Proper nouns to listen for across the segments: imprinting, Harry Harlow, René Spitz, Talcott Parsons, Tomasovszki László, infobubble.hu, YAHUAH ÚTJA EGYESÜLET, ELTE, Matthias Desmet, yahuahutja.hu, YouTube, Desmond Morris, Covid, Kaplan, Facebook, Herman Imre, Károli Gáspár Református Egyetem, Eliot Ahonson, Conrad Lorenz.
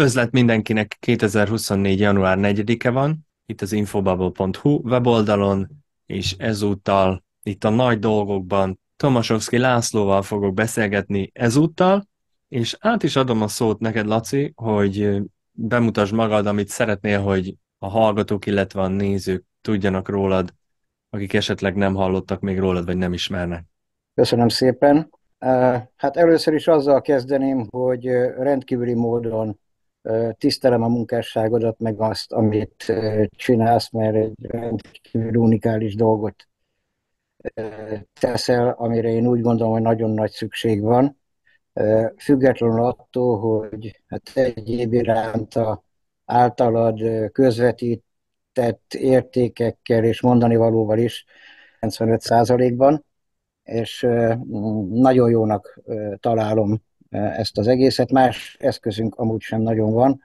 Özlet mindenkinek 2024. január 4-e van, itt az infobubble.hu weboldalon, és ezúttal itt a nagy dolgokban Tomasovszki Lászlóval fogok beszélgetni ezúttal, és át is adom a szót neked, Laci, hogy bemutasd magad, amit szeretnél, hogy a hallgatók, illetve a nézők tudjanak rólad, akik esetleg nem hallottak még rólad, vagy nem ismernek. Köszönöm szépen. Hát először is azzal kezdeném, hogy rendkívüli módon tisztelem a munkásságodat, meg azt, amit csinálsz, mert egy rendkívül unikális dolgot teszel, amire én úgy gondolom, hogy nagyon nagy szükség van. Függetlenül attól, hogy hát egyéb iránt a általad közvetített értékekkel és mondani valóval is 95%-ban, és nagyon jónak találom ezt az egészet. Más eszközünk amúgy sem nagyon van.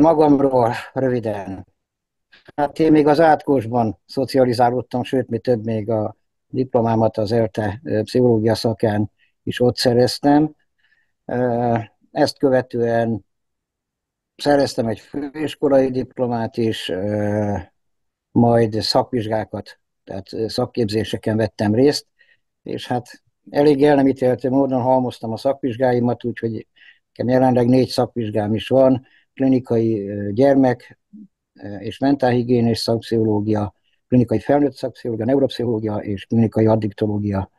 Magamról röviden. Hát én még az átkosban szocializálódtam, sőt, mi több, még a diplomámat az ELTE pszichológia szakán is ott szereztem. Ezt követően szereztem egy főiskolai diplomát is, majd szakvizsgákat, tehát szakképzéseken vettem részt, és hát elég el nem ítélhető módon halmoztam a szakvizsgáimat, úgyhogy nekem jelenleg 4 szakvizsgám is van: klinikai gyermek és mentálhigiénés szakpszichológia, klinikai felnőtt szakpszichológia, neuropszichológia és klinikai addiktológia.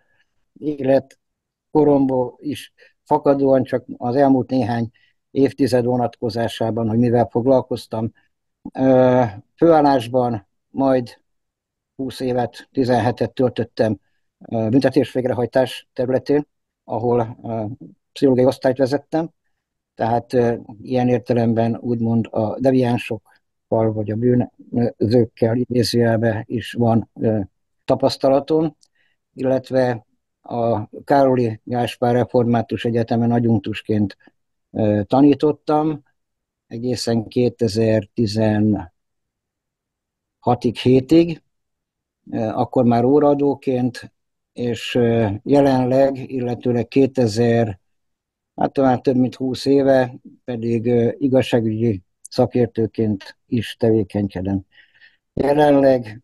Életkoromból is fakadóan csak az elmúlt néhány évtized vonatkozásában, hogy mivel foglalkoztam. Főállásban majd 20 évet, 17-et töltöttem büntetés-végrehajtás területén, ahol pszichológiai osztályt vezettem, tehát ilyen értelemben úgymond a deviánsokkal vagy a bűnözőkkel idézőjelben is van tapasztalatom, illetve a Károli Gáspár Református Egyetemen adjunktusként tanítottam egészen 2016-17-ig, akkor már óraadóként, és jelenleg, illetőleg hát már több mint 20 éve pedig igazságügyi szakértőként is tevékenykedem. Jelenleg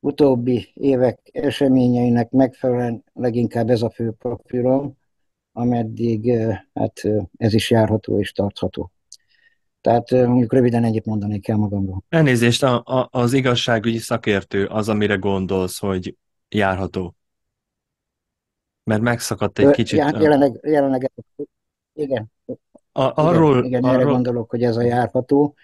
utóbbi évek eseményeinek megfelelően leginkább ez a fő profilom, ameddig hát ez is járható és tartható. Tehát mondjuk röviden ennyit mondanék el magamról. Elnézést, az igazságügyi szakértő az, amire gondolsz, hogy járható? Mert megszakadt egy kicsit. Jelenleg igen. Arról erre gondolok, hogy ez a járható.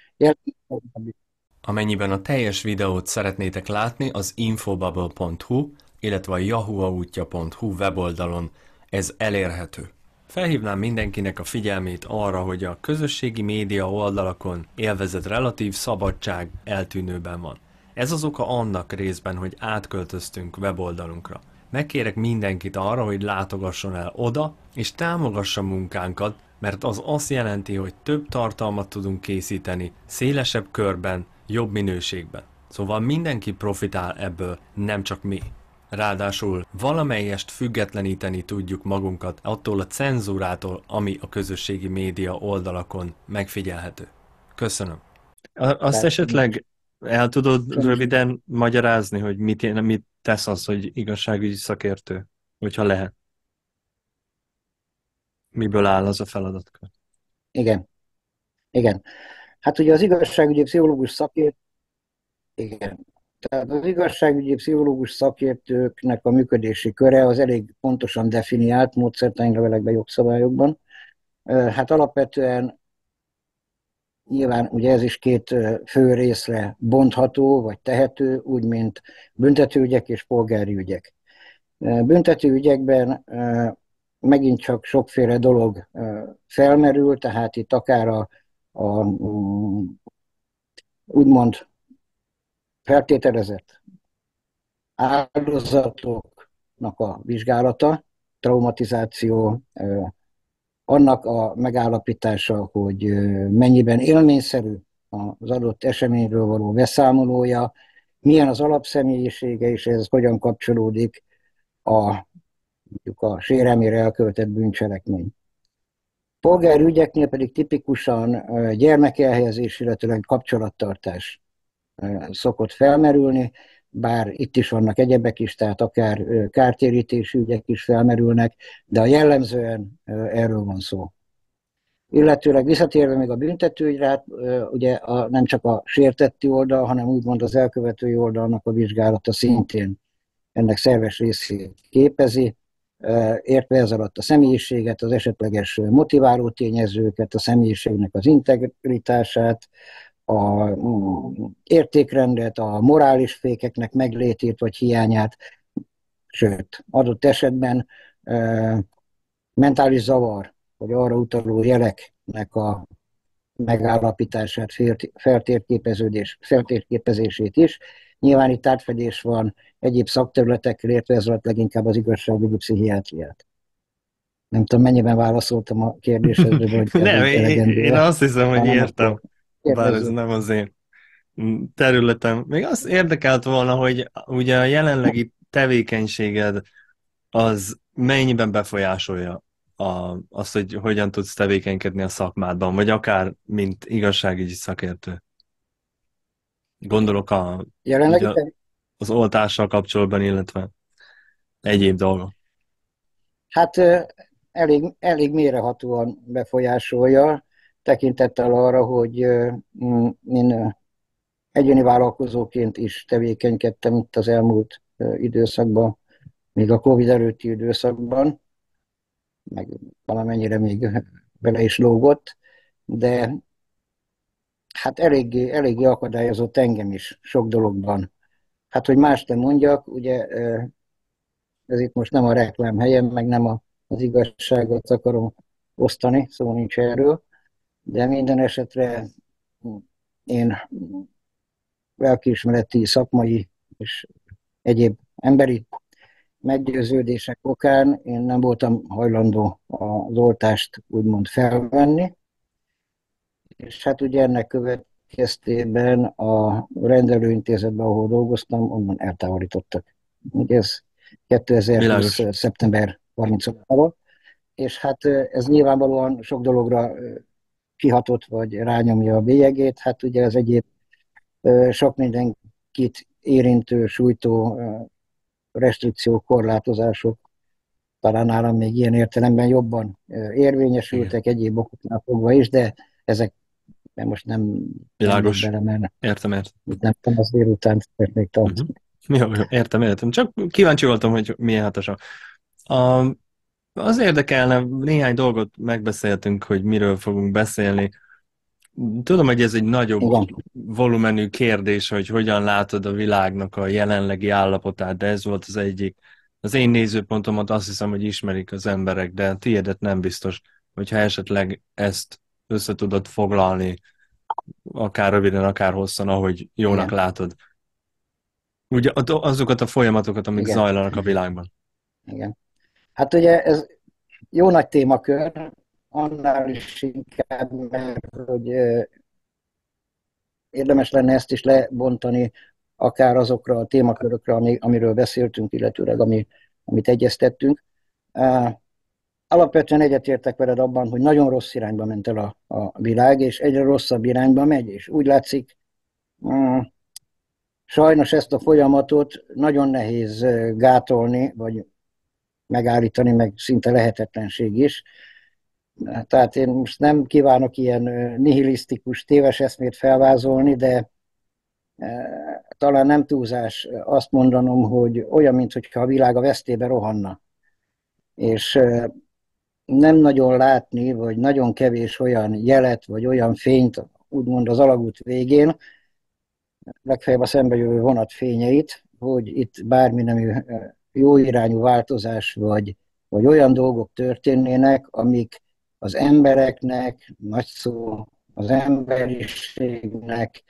Amennyiben a teljes videót szeretnétek látni, az infobubble.hu, illetve a YAHUAH ÚTJA.hu weboldalon ez elérhető. Felhívnám mindenkinek a figyelmét arra, hogy a közösségi média oldalakon élvezett relatív szabadság eltűnőben van. Ez az oka annak részben, hogy átköltöztünk weboldalunkra. Megkérek mindenkit arra, hogy látogasson el oda, és támogassa munkánkat, mert az azt jelenti, hogy több tartalmat tudunk készíteni, szélesebb körben, jobb minőségben. Szóval mindenki profitál ebből, nem csak mi. Ráadásul valamelyest függetleníteni tudjuk magunkat attól a cenzúrától, ami a közösségi média oldalakon megfigyelhető. Köszönöm. Azt esetleg el tudod röviden magyarázni, hogy mit tesz az, hogy igazságügyi szakértő, hogyha lehet? Miből áll az a feladatkör? Igen. Hát ugye az igazságügyi pszichológus szakértő... Igen. Tehát az igazságügyi pszichológus szakértőknek a működési köre az elég pontosan definiált módszertani levelekben, jogszabályokban. Hát alapvetően nyilván ugye ez is 2 fő részre bontható, vagy tehető, úgy mint büntetőügyek és polgári ügyek. Büntetőügyekben megint csak sokféle dolog felmerül, tehát itt akár a úgymond feltételezett áldozatoknak a vizsgálata, traumatizáció, annak a megállapítása, hogy mennyiben élményszerű az adott eseményről való beszámolója, milyen az alapszemélyisége, és ez hogyan kapcsolódik a sérelmére elkövetett bűncselekmény. polgárügyeknél pedig tipikusan gyermekelhelyezés, illetőleg kapcsolattartás szokott felmerülni, bár itt is vannak egyebek is, tehát akár kártérítési ügyek is felmerülnek, de jellemzően erről van szó. Illetőleg visszatérve még a büntetőügyre, hát ugye nem csak a sértetti oldal, hanem úgymond az elkövetői oldalnak a vizsgálata szintén ennek szerves részét képezi, értve ez alatt a személyiséget, az esetleges motiváló tényezőket, a személyiségnek az integritását, a értékrendet, a morális fékeknek meglétét vagy hiányát, sőt, adott esetben mentális zavar, vagy arra utaló jeleknek a megállapítását, feltérképezését is. Nyilván itt átfedés van egyéb szakterületekkel, értve ez alatt leginkább az igazságügyi pszichiátriát. Nem tudom, mennyiben válaszoltam a kérdésedre. Nem, én azt hiszem, hogy értem. Bár ez nem az én területem. Még azt érdekelt volna, hogy ugye a jelenlegi tevékenységed az mennyiben befolyásolja azt, hogy hogyan tudsz tevékenykedni a szakmádban, vagy akár mint igazságügyi szakértő. Gondolok az oltással kapcsolatban, illetve egyéb dolgok. Hát elég mélyrehatóan befolyásolja, tekintettel arra, hogy én egyéni vállalkozóként is tevékenykedtem itt az elmúlt időszakban, még a Covid előtti időszakban, meg valamennyire még bele is lógott, de hát eléggé akadályozott engem is sok dologban. Hát, hogy más nem mondjak, ugye ez itt most nem a reklám helyem, meg nem az igazságot akarom osztani, szóval nincs erről, de minden esetre én lelkiismereti, szakmai és egyéb emberi meggyőződések okán én nem voltam hajlandó az oltást úgymond felvenni, és hát ugye ennek következtében a rendelőintézetben, ahol dolgoztam, onnan eltávolítottak. Ugye ez 2020. szeptember 30-ával, és hát ez nyilvánvalóan sok dologra kihatott, vagy rányomja a bélyegét, hát ugye az egyéb sok mindenkit érintő, sújtó restrikciók, korlátozások talán nálam még ilyen értelemben jobban érvényesültek, egyéb okoknál fogva is, de ezek most nem... Világos. Értem. Nem tudom, az délután szeretnék tartani. Jó, értem. Csak kíváncsi voltam, hogy milyen hatosan. Az érdekelne, néhány dolgot megbeszéltünk, hogy miről fogunk beszélni. Tudom, hogy ez egy nagyobb volumenű kérdés, hogy hogyan látod a világnak a jelenlegi állapotát, de ez volt az egyik. Az én nézőpontomat azt hiszem, hogy ismerik az emberek, de tiédet nem biztos, hogyha esetleg ezt össze tudod foglalni, akár röviden, akár hosszan, ahogy jónak látod. Ugye azokat a folyamatokat, amik zajlanak a világban. Igen. Hát ugye ez jó nagy témakör, annál is inkább, mert hogy érdemes lenne ezt is lebontani akár azokra a témakörökre, amiről beszéltünk, illetőleg amit egyeztettünk. Alapvetően egyetértek veled abban, hogy nagyon rossz irányba ment el a világ, és egyre rosszabb irányba megy, és úgy látszik, sajnos ezt a folyamatot nagyon nehéz gátolni, vagy megállítani, meg szinte lehetetlenség is. Tehát én most nem kívánok ilyen nihilisztikus, téves eszmét felvázolni, de talán nem túlzás azt mondanom, hogy olyan, mintha a világ a vesztébe rohanna. És nem nagyon látni, vagy nagyon kevés olyan jelet, vagy olyan fényt, úgymond az alagút végén, legfeljebb a szembejövő vonat fényeit, hogy itt bármi nemű jó irányú változás, vagy olyan dolgok történnének, amik az embereknek, nagy szó, az emberiségnek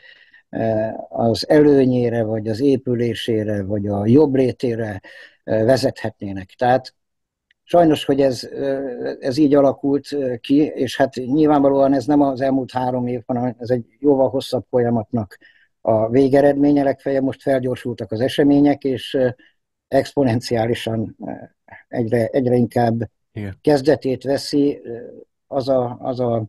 az előnyére, vagy az épülésére, vagy a jobb létére vezethetnének. Tehát sajnos, hogy ez így alakult ki, és hát nyilvánvalóan ez nem az elmúlt 3 év, hanem ez egy jóval hosszabb folyamatnak a végeredménye, legfeljebb most felgyorsultak az események, és exponenciálisan egyre inkább kezdetét veszi az a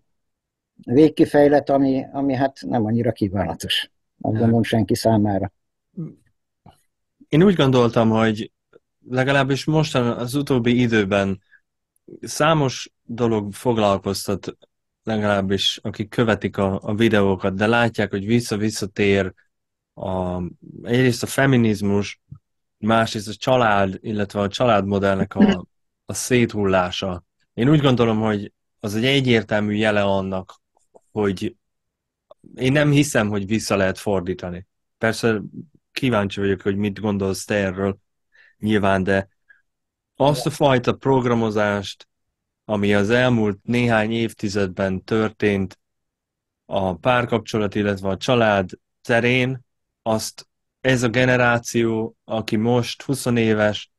végkifejlet, ami hát nem annyira kívánatos, azt gondolom, senki számára. Én úgy gondoltam, hogy legalábbis mostan az utóbbi időben számos dolog foglalkoztat, legalábbis akik követik a videókat, de látják, hogy visszatér egyrészt a feminizmus, másrészt a család, illetve a családmodellnek a széthullása. Én úgy gondolom, hogy az egy egyértelmű jele annak, hogy én nem hiszem, hogy vissza lehet fordítani. Persze kíváncsi vagyok, hogy mit gondolsz te erről nyilván, de azt a fajta programozást, ami az elmúlt néhány évtizedben történt a párkapcsolat, illetve a család terén, azt ez a generáció, aki most 20 éves,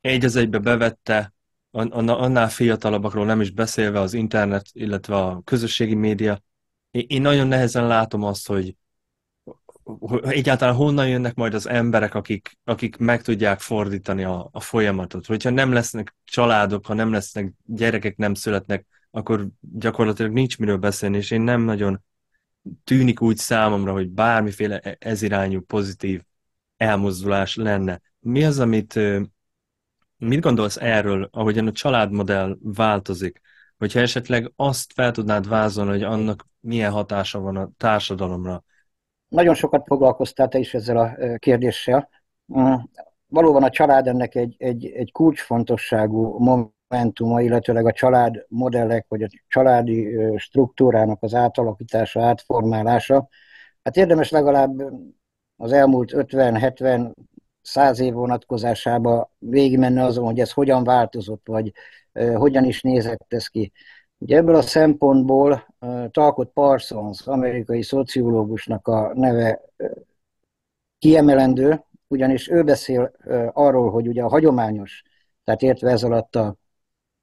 egy az egybe bevette, annál fiatalabbakról nem is beszélve, az internet, illetve a közösségi média. Én nagyon nehezen látom azt, hogy egyáltalán honnan jönnek majd az emberek, akik meg tudják fordítani a folyamatot. Hogyha nem lesznek családok, ha nem lesznek gyerekek, nem születnek, akkor gyakorlatilag nincs miről beszélni, és én nem nagyon tűnik úgy számomra, hogy bármiféle ezirányú pozitív elmozdulás lenne. Mi az, mit gondolsz erről, ahogyan a családmodell változik? Hogyha esetleg azt fel tudnád vázolni, hogy annak milyen hatása van a társadalomra? Nagyon sokat foglalkoztál te is ezzel a kérdéssel. Valóban a család ennek egy kulcsfontosságú momentuma, illetőleg a családmodellek, vagy a családi struktúrának az átalakítása, átformálása. Hát érdemes legalább az elmúlt 50-70-100 év vonatkozásába végigmenni azon, hogy ez hogyan változott, vagy hogyan is nézett ez ki. Ugye ebből a szempontból Talcott Parsons, amerikai szociológusnak a neve kiemelendő, ugyanis ő beszél arról, hogy ugye a hagyományos, tehát értve ez alatt a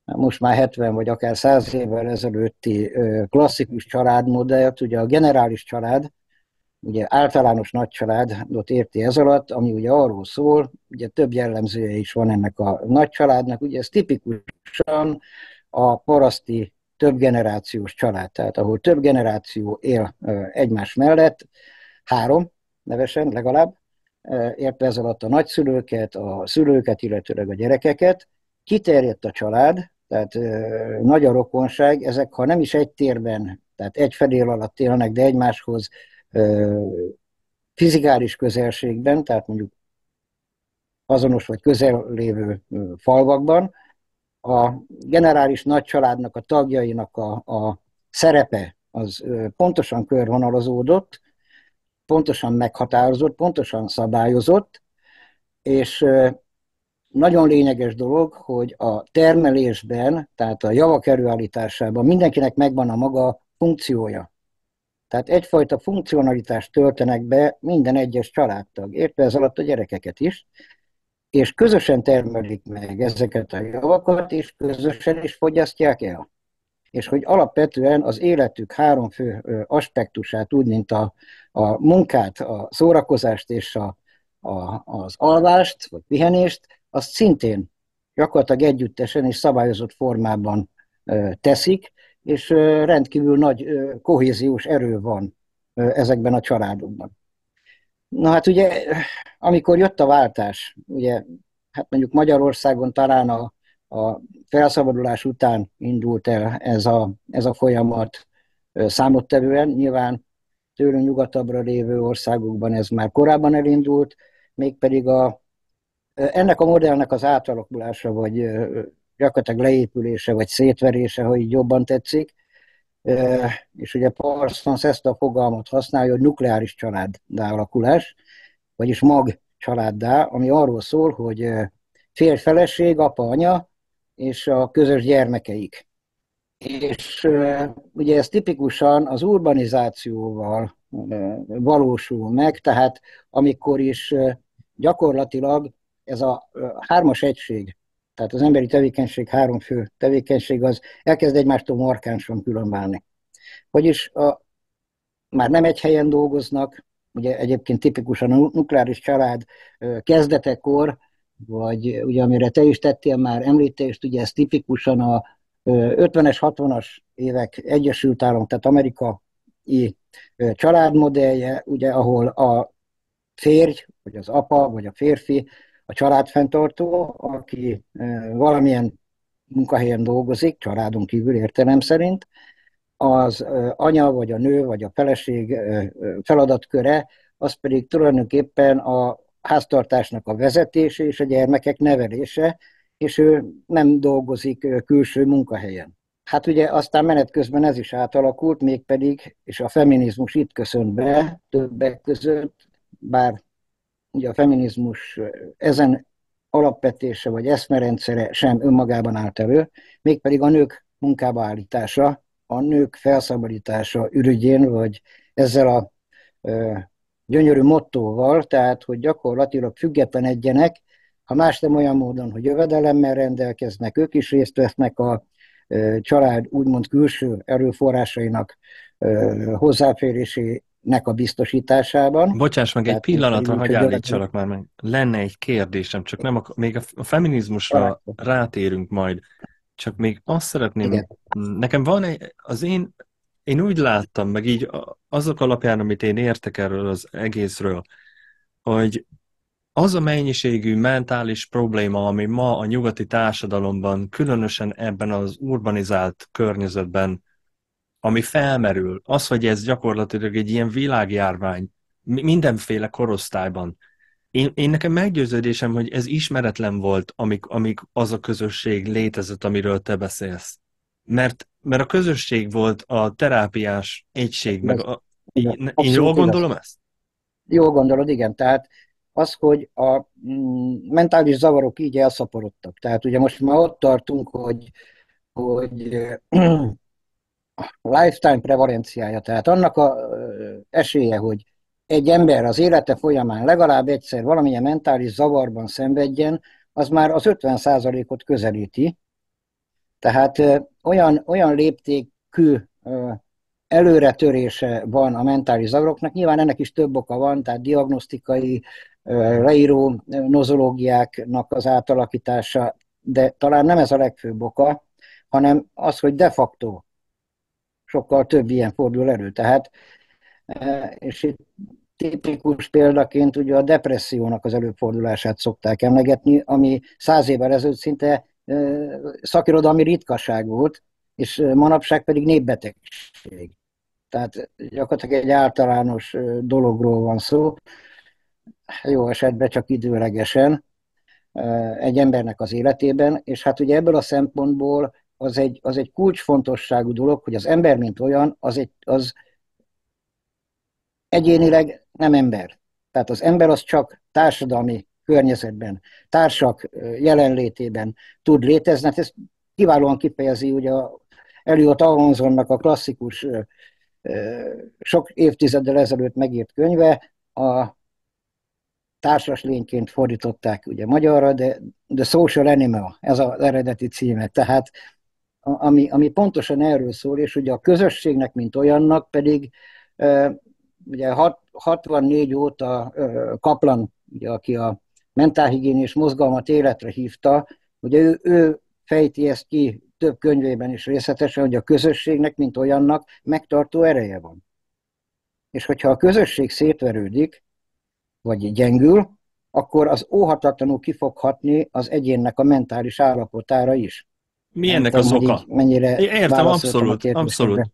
most már 70 vagy akár 100 évvel ezelőtti klasszikus családmodellt, ugye a generális család, ugye általános nagycsaládot érti ez alatt, ami ugye arról szól, ugye több jellemzője is van ennek a nagycsaládnak, ugye ez tipikusan a paraszti többgenerációs család, tehát ahol több generáció él egymás mellett, három nevesen legalább, értve ez alatt a nagyszülőket, a szülőket, illetőleg a gyerekeket, kiterjedt a család, tehát nagy a rokonság, ezek ha nem is egy térben, tehát egy fedél alatt élnek, de egymáshoz fizikális közelségben, tehát mondjuk azonos vagy közel lévő falvakban, a generális nagycsaládnak, a tagjainak a szerepe az pontosan körvonalazódott, pontosan meghatározott, pontosan szabályozott, és nagyon lényeges dolog, hogy a termelésben, tehát a javak előállításában mindenkinek megvan a maga funkciója. Tehát egyfajta funkcionalitást töltenek be minden egyes családtag, értve ez alatt a gyerekeket is, és közösen termelik meg ezeket a javakat, és közösen is fogyasztják el. És hogy alapvetően az életük három fő aspektusát, úgy mint a munkát, a szórakozást és az alvást, vagy pihenést, azt szintén gyakorlatilag együttesen és szabályozott formában teszik, és rendkívül nagy kohéziós erő van ezekben a családokban. Na hát ugye, amikor jött a váltás, ugye, hát mondjuk Magyarországon talán a felszabadulás után indult el ez a folyamat számottevően, nyilván tőlünk nyugatabbra lévő országokban ez már korábban elindult, mégpedig ennek a modellnek az átalakulása, vagy gyakorlatilag leépülése, vagy szétverése, ha így jobban tetszik, és ugye Parsons ezt a fogalmat használja, hogy nukleáris családdá alakulás, vagyis mag családdá, ami arról szól, hogy férj-feleség, apa-anya és a közös gyermekeik. És ugye ez tipikusan az urbanizációval valósul meg, tehát amikor is gyakorlatilag ez a hármas egység, tehát az emberi tevékenység, három fő tevékenység, az elkezd egymástól markánsan különválni. Vagyis már nem egy helyen dolgoznak, ugye egyébként tipikusan a nukleáris család kezdetekor, vagy ugye amire te is tettél már említést, ugye ez tipikusan 50-es, 60-as évek Egyesült Államok, tehát amerikai családmodellje, ugye, ahol a férj, vagy az apa, vagy a férfi, a családfenntartó, aki valamilyen munkahelyen dolgozik, családon kívül értelem szerint, az anya, vagy a nő, vagy a feleség feladatköre, az pedig tulajdonképpen a háztartásnak a vezetése és a gyermekek nevelése, és ő nem dolgozik külső munkahelyen. Hát ugye aztán menet közben ez is átalakult, mégpedig, és a feminizmus itt köszönt be többek között, bár ugye a feminizmus ezen alapvetése vagy eszmerendszere sem önmagában állt elő, mégpedig a nők munkába állítása, a nők felszabadítása ürügyén, vagy ezzel a gyönyörű mottóval, tehát, hogy gyakorlatilag függetlenedjenek, ha más nem olyan módon, hogy jövedelemmel rendelkeznek, ők is részt vesznek a család úgymond külső erőforrásainak hozzáférésének a biztosításában. Bocsáss meg, tehát egy pillanatra hagyj állítsalak már meg. Lenne egy kérdésem, csak nem még a feminizmusra rátérünk majd. Csak még azt szeretném, igen. Nekem van egy, én úgy láttam, meg így azok alapján, amit én értek erről az egészről, hogy az a mennyiségű mentális probléma, ami ma a nyugati társadalomban, különösen ebben az urbanizált környezetben, ami felmerül, az, hogy ez gyakorlatilag egy ilyen világjárvány, mindenféle korosztályban. Én nekem meggyőződésem, hogy ez ismeretlen volt, amíg az a közösség létezett, amiről te beszélsz. Mert a közösség volt a terápiás egység. Én jól gondolom ezt? Jól gondolod, igen. Tehát az, hogy a mentális zavarok így elszaporodtak. Tehát ugye most már ott tartunk, hogy a lifetime prevalenciája, tehát annak a esélye, hogy egy ember az élete folyamán legalább egyszer valamilyen mentális zavarban szenvedjen, az már az 50%-ot közelíti. Tehát olyan léptékű előretörése van a mentális zavaroknak, nyilván ennek is több oka van, tehát diagnosztikai, leíró nozológiáknak az átalakítása, de talán nem ez a legfőbb oka, hanem az, hogy de facto sokkal több ilyen fordul elő. Tehát, és itt tipikus példaként ugye a depressziónak az előfordulását szokták emlegetni, ami 100 évvel ezelőtt szinte szakirodalmi ritkaság volt, és manapság pedig népbetegség. Tehát gyakorlatilag egy általános dologról van szó, jó esetben csak időlegesen egy embernek az életében, és hát ugye ebből a szempontból az egy kulcsfontosságú dolog, hogy az ember, mint olyan, az egyénileg nem ember. Tehát az ember az csak társadalmi környezetben, társak jelenlétében tud létezni. Hát ez kiválóan kifejezi ugye Eliot Ahonsonnak a klasszikus, sok évtizeddel ezelőtt megírt könyve, a társas lényként fordították ugye magyarra, de The Social Animal, ez az eredeti címe. Tehát ami pontosan erről szól, és ugye a közösségnek, mint olyannak pedig ugye 64 óta Kaplan, ugye, aki a mentálhigiénés mozgalmat életre hívta, ugye ő fejti ezt ki több könyvében is részletesen, hogy a közösségnek, mint olyannak megtartó ereje van. És hogyha a közösség szétverődik, vagy gyengül, akkor az óhatatlanul kifoghatni az egyénnek a mentális állapotára is. Mi ennek az oka? Értem, abszolút.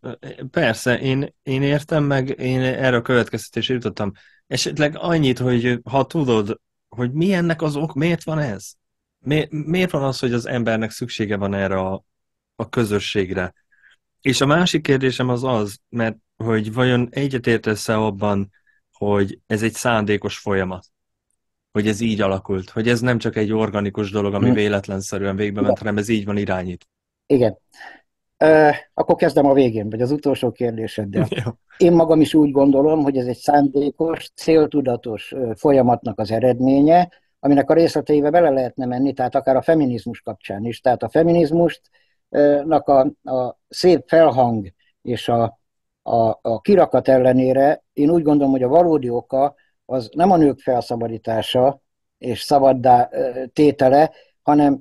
Persze, én értem, meg én erre a következtetésre jutottam. Esetleg annyit, hogy ha tudod, hogy mi ennek az ok, miért van ez? Miért van az, hogy az embernek szüksége van erre a közösségre? És a másik kérdésem az, mert hogy vajon egyetértesz-e abban, hogy ez egy szándékos folyamat, hogy ez így alakult, hogy ez nem csak egy organikus dolog, ami véletlenszerűen végbe ment, hanem ez így van irányít. Igen. Akkor kezdem a végén, vagy az utolsó kérdéseddel. Ja. Én magam is úgy gondolom, hogy ez egy szándékos, céltudatos folyamatnak az eredménye, aminek a részleteibe bele lehetne menni, tehát akár a feminizmus kapcsán is. Tehát a feminizmusnak a szép felhang és a kirakat ellenére én úgy gondolom, hogy a valódi oka az nem a nők felszabadítása és szabaddá tétele, hanem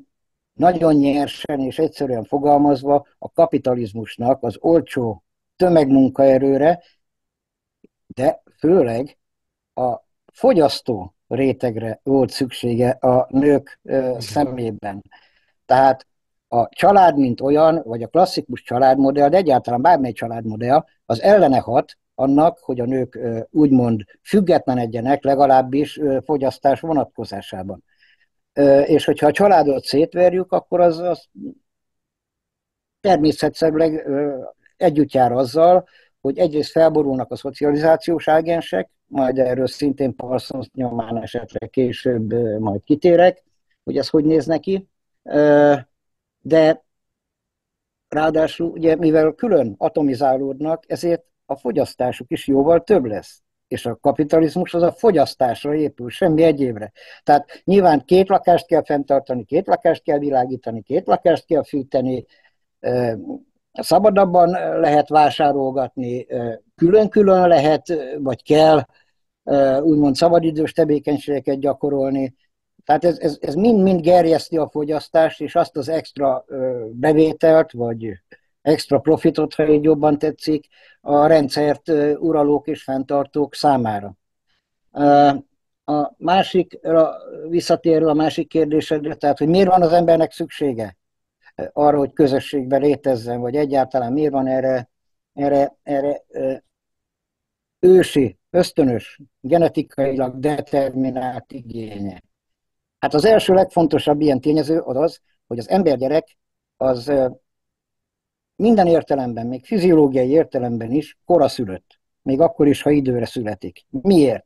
Nagyon nyersen és egyszerűen fogalmazva a kapitalizmusnak az olcsó tömegmunkaerőre, de főleg a fogyasztó rétegre volt szüksége a nők szemében. Tehát a család, mint olyan, vagy a klasszikus családmodell, de egyáltalán bármely családmodell, az ellene hat annak, hogy a nők úgymond függetlenedjenek, legalábbis fogyasztás vonatkozásában. És hogyha a családot szétverjük, akkor az természetszerűleg együtt jár azzal, hogy egyrészt felborulnak a szocializációs ágensek, majd erről szintén Parsons nyomán esetleg később majd kitérek, hogy ez hogy néz neki. De ráadásul, ugye, mivel külön atomizálódnak, ezért a fogyasztásuk is jóval több lesz. És a kapitalizmus az a fogyasztásra épül, semmi egyébre. Tehát nyilván két lakást kell fenntartani, két lakást kell világítani, két lakást kell fűteni, szabadabban lehet vásárolgatni, külön-külön lehet, vagy kell úgymond szabadidős tevékenységeket gyakorolni. Tehát ez mind-mind gerjeszti a fogyasztást, és azt az extra bevételt, vagy extra profitot, ha így jobban tetszik, a rendszert uralók és fenntartók számára. A másikra visszatérve, a másik kérdésedre, tehát hogy miért van az embernek szüksége arra, hogy közösségben létezzen, vagy egyáltalán miért van erre ősi, ösztönös, genetikailag determinált igénye. Hát az első legfontosabb ilyen tényező az az, hogy az embergyerek az minden értelemben, még fiziológiai értelemben is koraszülött. Még akkor is, ha időre születik. Miért?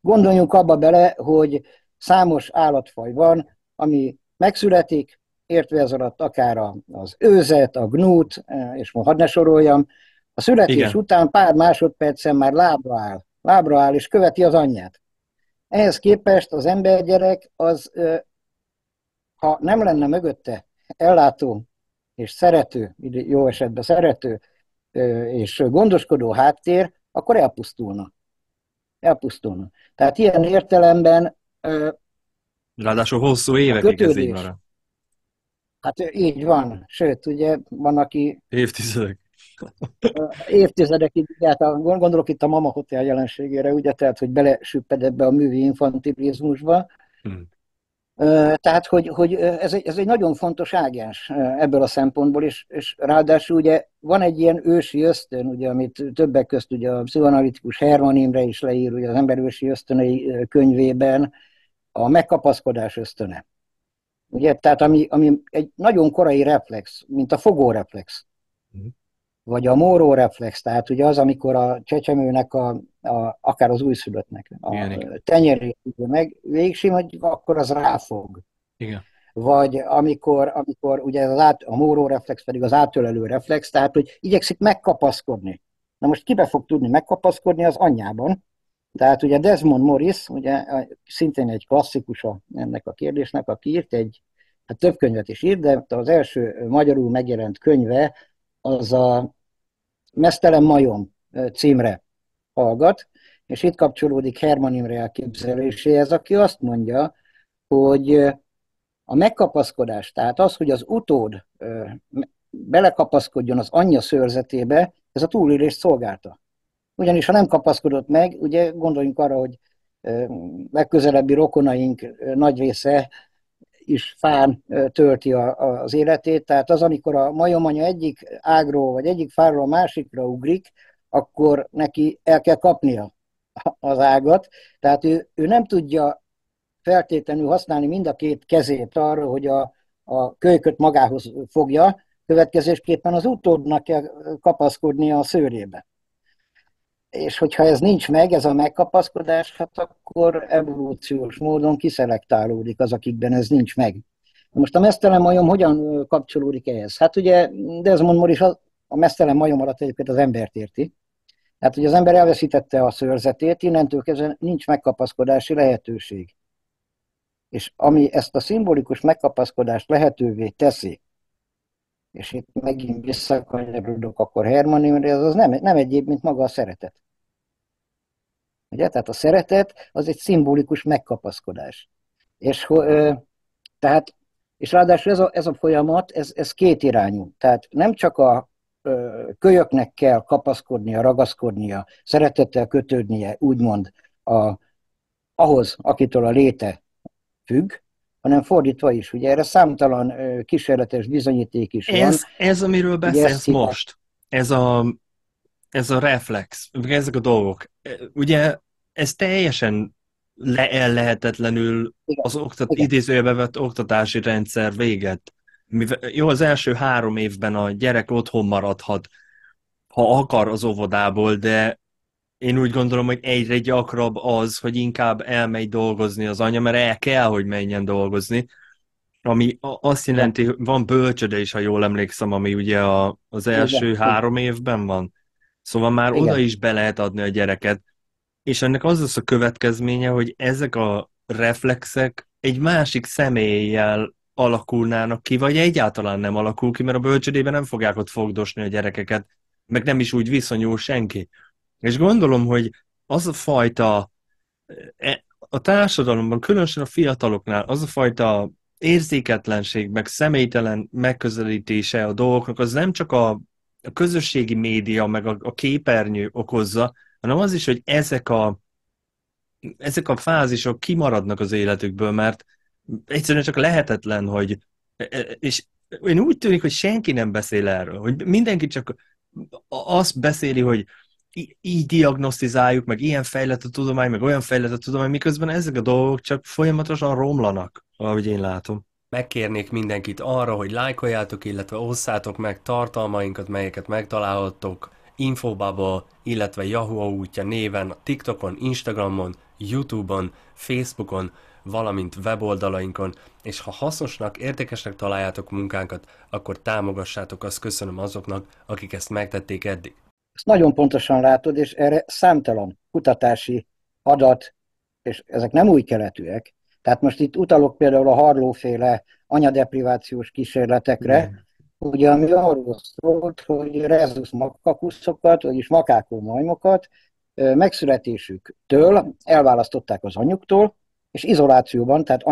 Gondoljunk abba bele, hogy számos állatfaj van, ami megszületik, értve ez alatt akár az őzet, a gnút, és most hadd ne soroljam, a születés igen. után pár másodpercen már lábra áll és követi az anyját. Ehhez képest az embergyerek az, ha nem lenne mögötte ellátó és szerető, jó esetben szerető és gondoskodó háttér, akkor elpusztulna. Elpusztulna. Tehát ilyen értelemben ráadásul hosszú évekig ez így marad. Hát így van. Sőt, ugye van, aki... Évtizedekig, hát gondolok itt a mama hotel jelenségére, ugye, tehát, hogy belesüpped ebbe a művi infantilizmusba. Hmm. Tehát, hogy ez egy nagyon fontos ágens ebből a szempontból, és ráadásul ugye van egy ilyen ősi ösztön, ugye, amit többek közt ugye a pszichoanalitikus Herman Imre is leír, ugye az Ember ősi ösztönei könyvében, a megkapaszkodás ösztöne. Ugye, tehát ami egy nagyon korai reflex, mint a fogóreflex. Hmm. Vagy a móró reflex, tehát ugye az, amikor a csecsemőnek, akár az újszülöttnek a tenyerét meg végig, akkor az ráfog. Igen. Vagy amikor ugye a móró reflex pedig az átölelő reflex, tehát hogy igyekszik megkapaszkodni. Na most kibe fog tudni megkapaszkodni? Az anyjában. Tehát ugye Desmond Morris, ugye szintén egy klasszikusa ennek a kérdésnek, aki írt hát több könyvet is írt, de az első magyarul megjelent könyve, az a Mesztelen majom címre hallgat, és itt kapcsolódik Herman Imre elképzeléséhez, aki azt mondja, hogy a megkapaszkodás, tehát az, hogy az utód belekapaszkodjon az anyja szőrzetébe, ez a túlélést szolgálta. Ugyanis, ha nem kapaszkodott meg, ugye gondoljunk arra, hogy legközelebbi rokonaink nagy része is fán tölti az életét, tehát az, amikor a majomanya egyik ágról, vagy egyik fáról a másikra ugrik, akkor neki el kell kapnia az ágat, tehát ő nem tudja feltétlenül használni mind a két kezét arra, hogy a kölyköt magához fogja, következésképpen az utódnak kell kapaszkodnia a szőrébe. És hogyha ez nincs meg, ez a megkapaszkodás, hát akkor evolúciós módon kiszelektálódik az, akikben ez nincs meg. Most a mesztelen majom hogyan kapcsolódik ehhez? Hát ugye Desmond Morris a mesztelen majom alatt egyébként az embert érti. Hát ugye az ember elveszítette a szőrzetét, innentől kezdve nincs megkapaszkodási lehetőség. És ami ezt a szimbolikus megkapaszkodást lehetővé teszi, és itt megint visszakanyarodok akkor Herman Imre, az nem egyéb, mint maga a szeretet. Ugye? Tehát a szeretet az egy szimbolikus megkapaszkodás. És tehát És ráadásul ez a folyamat, ez kétirányú. Tehát nem csak a kölyöknek kell kapaszkodnia, ragaszkodnia, szeretettel kötődnie, úgymond ahhoz, akitől a léte függ, hanem fordítva is. Ugye erre számtalan kísérletes bizonyíték is van. Ez, amiről beszélsz most, ez a reflex, ezek a dolgok, ugye ez teljesen lehetetlenül az idézőjelbe vett oktatási rendszer véget. Jó, az első 3 évben a gyerek otthon maradhat, ha akar az óvodából, de én úgy gondolom, hogy egyre gyakrabb az, hogy inkább elmegy dolgozni az anya, mert el kell, hogy menjen dolgozni, ami azt jelenti, hogy van bölcsöde is, ha jól emlékszem, ami ugye az első 3 évben van. Szóval már oda is be lehet adni a gyereket, és ennek az lesz a következménye, hogy ezek a reflexek egy másik személlyel alakulnának ki, vagy egyáltalán nem alakul ki, mert a bölcsödében nem fogják ott fogdosni a gyerekeket, meg nem is úgy viszonyul senki. És gondolom, hogy az a fajta, a társadalomban, különösen a fiataloknál, az a fajta érzéketlenség, meg személytelen megközelítése a dolgoknak, az nem csak a közösségi média, meg a képernyő okozza, hanem az is, hogy ezek a fázisok kimaradnak az életükből, mert egyszerűen csak lehetetlen, hogy... És én úgy tűnik, hogy senki nem beszél erről, hogy mindenki csak azt beszéli, hogy így diagnosztizáljuk, meg ilyen fejlett a tudomány, meg olyan fejlett a tudomány, miközben ezek a dolgok csak folyamatosan romlanak, ahogy én látom. Megkérnék mindenkit arra, hogy lájkoljátok, illetve osszátok meg tartalmainkat, melyeket megtalálhattok Infobubble, illetve YAHUAH útja néven, a TikTokon, Instagramon, YouTube-on, Facebookon, valamint weboldalainkon, és ha hasznosnak, értékesnek találjátok munkánkat, akkor támogassátok, azt köszönöm azoknak, akik ezt megtették eddig. Ezt nagyon pontosan látod, és erre számtalan kutatási adat, és ezek nem új keletűek. Tehát most itt utalok például a Harlow-féle anyadeprivációs kísérletekre, ugye, ami arról szólt, hogy rhesus makakuszokat, vagyis makákó majmokat megszületésüktől elválasztották az anyuktól, és izolációban, tehát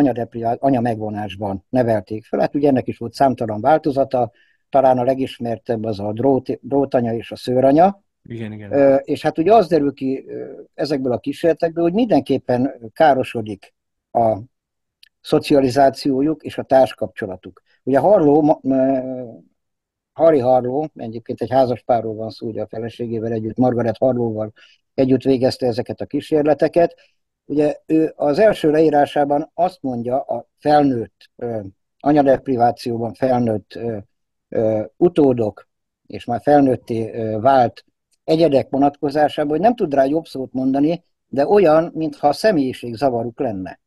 anya megvonásban nevelték fel. Hát ugye ennek is volt számtalan változata, talán a legismertebb az a drótanya és a szőranya. Igen. És hát ugye az derül ki ezekből a kísérletekből, hogy mindenképpen károsodik a szocializációjuk és a társkapcsolatuk. Ugye Harry Harlow, egyébként egy házaspárról van szó, ugye a feleségével együtt, Margaret Harlowval együtt végezte ezeket a kísérleteket. Ugye ő az első leírásában azt mondja, a felnőtt, anyadeprivációban felnőtt utódok és már felnőtté vált egyedek vonatkozásában, hogy nem tud rá jobb szót mondani, de olyan, mintha a személyiségzavaruk lenne.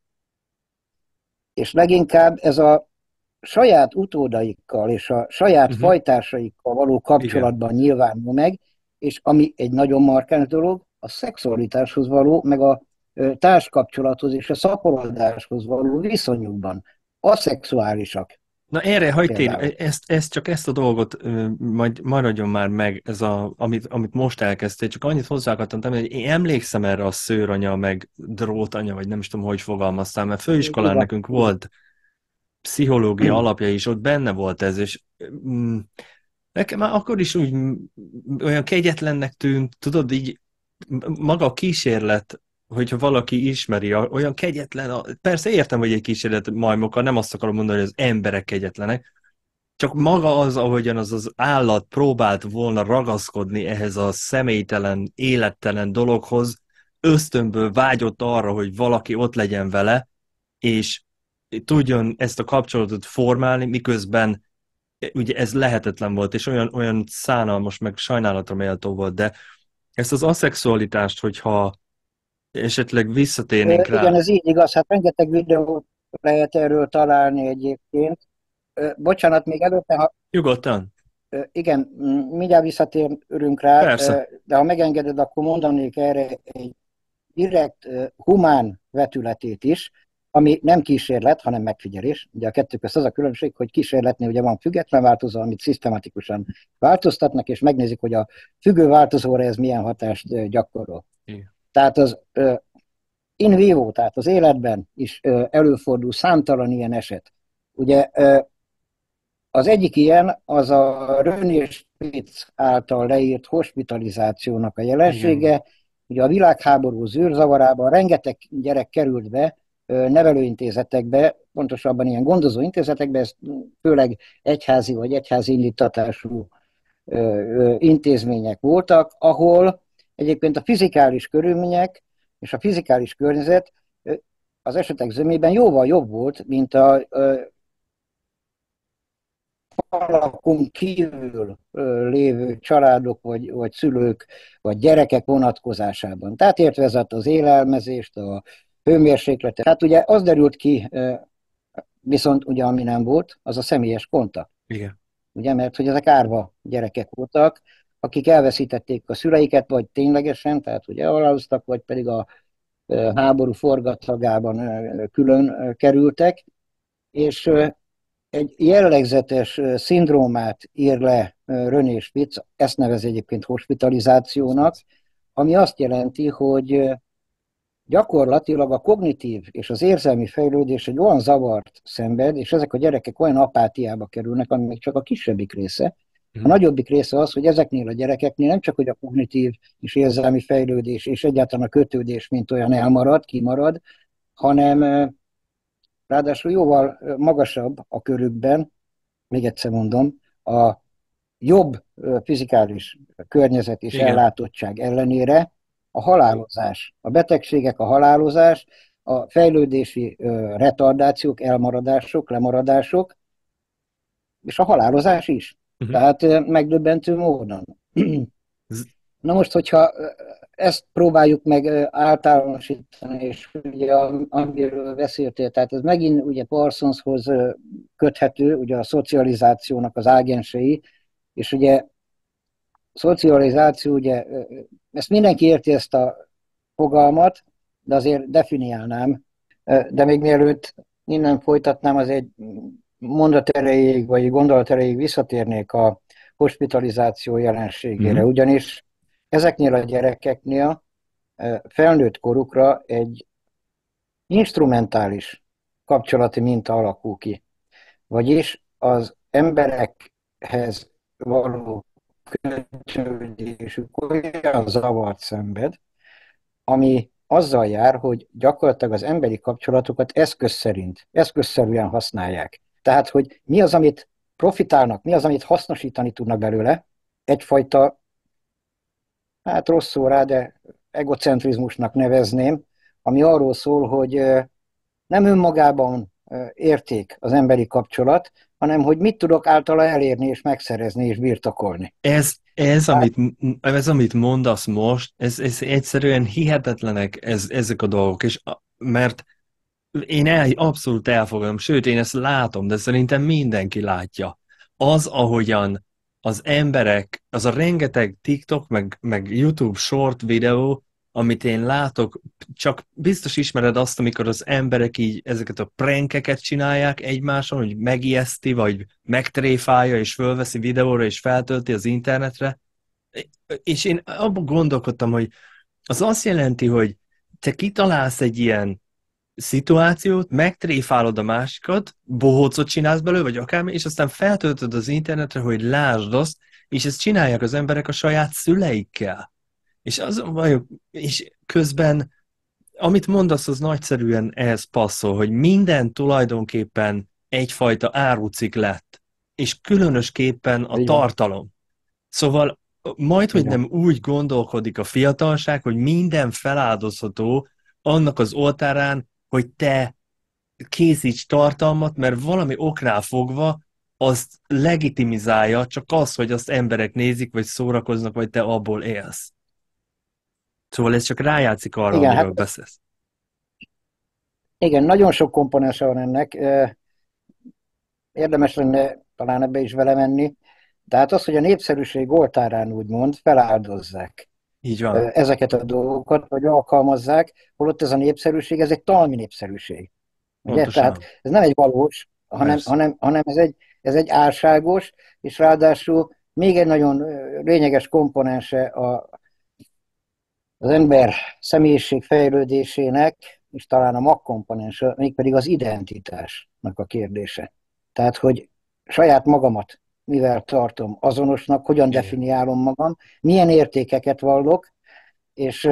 És leginkább ez a saját utódaikkal és a saját fajtársaikkal való kapcsolatban nyilvánul meg, és ami egy nagyon markáns dolog, a szexualitáshoz való, meg a társkapcsolathoz és a szaporodáshoz való viszonyukban. Aszexuálisak. Na erre hagyd én, ezt a dolgot majd maradjon már meg, ez amit most elkezdtél, csak annyit hozzá akartam tenni, hogy én emlékszem erre a szőranya, meg drótanya, vagy nem is tudom, hogy fogalmaztál, mert főiskolán nekünk volt pszichológia alapja is, ott benne volt ez, és nekem már akkor is úgy olyan kegyetlennek tűnt, tudod, így maga a kísérlet, hogyha valaki ismeri, olyan kegyetlen, persze értem, hogy egy kísérlet majmokkal, nem azt akarom mondani, hogy az emberek kegyetlenek, csak maga az, ahogyan az állat próbált volna ragaszkodni ehhez a személytelen, élettelen dologhoz, ösztönből vágyott arra, hogy valaki ott legyen vele, és tudjon ezt a kapcsolatot formálni, miközben ugye ez lehetetlen volt, és olyan szánalmas, meg sajnálatra méltó volt, de ezt az aszexualitást, hogyha esetleg visszatérnénk rá. Igen, ez így igaz, hát rengeteg videót lehet erről találni egyébként. Bocsánat, még előtte, ha... Nyugodtan. Igen, mindjárt visszatérünk rá. Persze. De ha megengeded, akkor mondanék erre egy direkt humán vetületét is, ami nem kísérlet, hanem megfigyelés. Ugye a kettő közt az a különbség, hogy kísérletnél ugye van független változó, amit szisztematikusan változtatnak, és megnézik, hogy a függő változóra ez milyen hatást gyakorol. Igen. Tehát az in vivo, tehát az életben is előfordul számtalan ilyen eset, Ugye az egyik ilyen az a René Spitz által leírt hospitalizációnak a jelensége. Igen. Ugye a világháború zűrzavarában rengeteg gyerek került be nevelőintézetekbe, pontosabban ilyen gondozóintézetekbe, ez főleg egyházi vagy egyházi indítatású intézmények voltak, ahol egyébként a fizikális körülmények és a fizikális környezet az esetek zömében jóval jobb volt, mint a falakon kívül lévő családok, vagy szülők, vagy gyerekek vonatkozásában. Tehát értve az élelmezést, a hőmérsékletet. Hát ugye az derült ki, viszont ugye ami nem volt, az a személyes kontakt. Igen. Ugye, mert hogy ezek árva gyerekek voltak, akik elveszítették a szüleiket, vagy ténylegesen, tehát ugye haláloztak, vagy pedig a háború forgatagában külön kerültek, és egy jellegzetes szindrómát ír le René Spitz, ezt nevez egyébként hospitalizációnak, ami azt jelenti, hogy gyakorlatilag a kognitív és az érzelmi fejlődés egy olyan zavart szenved, és ezek a gyerekek olyan apátiába kerülnek, ami még csak a kisebbik része. A nagyobbik része az, hogy ezeknél a gyerekeknél nem csak hogy a kognitív és érzelmi fejlődés és egyáltalán a kötődés mint olyan elmarad, kimarad, hanem ráadásul jóval magasabb a körükben, még egyszer mondom, a jobb fizikális környezet és igen, ellátottság ellenére a halálozás, a betegségek, a halálozás, a fejlődési retardációk, elmaradások, lemaradások, és a halálozás is. Tehát megdöbbentő módon. Na most, hogyha ezt próbáljuk meg általánosítani, és ugye amiről beszéltél, tehát ez megint ugye Parsonshoz köthető, ugye a szocializációnak az ágensei, és ugye szocializáció, ugye ezt mindenki érti ezt a fogalmat, de azért definiálnám, de még mielőtt innen folytatnám, az egy mondat erejéig, vagy gondolat erejéig visszatérnék a hospitalizáció jelenségére, ugyanis ezeknél a gyerekeknél felnőtt korukra egy instrumentális kapcsolati minta alakul ki. Vagyis az emberekhez való kötődésük olyan zavart szenved, ami azzal jár, hogy gyakorlatilag az emberi kapcsolatokat eszközszerűen használják. Tehát, hogy mi az, amit profitálnak, mi az, amit hasznosítani tudnak belőle, egyfajta, hát rossz szó rá, de egocentrizmusnak nevezném, ami arról szól, hogy nem önmagában érték az emberi kapcsolat, hanem hogy mit tudok általa elérni, és megszerezni, és birtokolni. Ez amit mondasz most, ez egyszerűen hihetetlenek ezek a dolgok, és mert én abszolút elfogadom, sőt, én ezt látom, de szerintem mindenki látja. Az, ahogyan az emberek, az a rengeteg TikTok, meg YouTube short videó, amit én látok, csak biztos ismered azt, amikor az emberek így ezeket a prankeket csinálják egymáson, hogy megijeszti, vagy megtréfálja, és fölveszi videóra, és feltölti az internetre. És én abban gondolkodtam, hogy az azt jelenti, hogy te kitalálsz egy ilyen szituációt, megtréfálod a másikat, bohócot csinálsz belőle, vagy akármi, és aztán feltöltöd az internetre, hogy lásd azt, és ezt csinálják az emberek a saját szüleikkel. És közben, amit mondasz, az nagyszerűen ehhez passzol, hogy minden tulajdonképpen egyfajta árucik lett, és különösképpen a tartalom. Szóval majdhogy nem úgy gondolkodik a fiatalság, hogy minden feláldozható annak az oltárán, hogy te készíts tartalmat, mert valami oknál fogva azt legitimizálja, csak az, hogy azt emberek nézik, vagy szórakoznak, vagy te abból élsz. Szóval ez csak rájátszik arra, amiről beszélsz. Igen, nagyon sok komponense van ennek. Érdemes lenne talán ebbe is vele menni. De hát az, hogy a népszerűség oltárán úgymond feláldozzák. Így van. Ezeket a dolgokat, vagy alkalmazzák, holott ez a népszerűség, ez egy talmi népszerűség. Ugye? Tehát ez nem egy valós, hanem ez egy álságos, és ráadásul még egy nagyon lényeges komponense az ember személyiség fejlődésének, és talán a magkomponense, mégpedig az identitásnak a kérdése. Tehát, hogy saját magamat mivel tartom azonosnak, hogyan definiálom magam, milyen értékeket vallok, és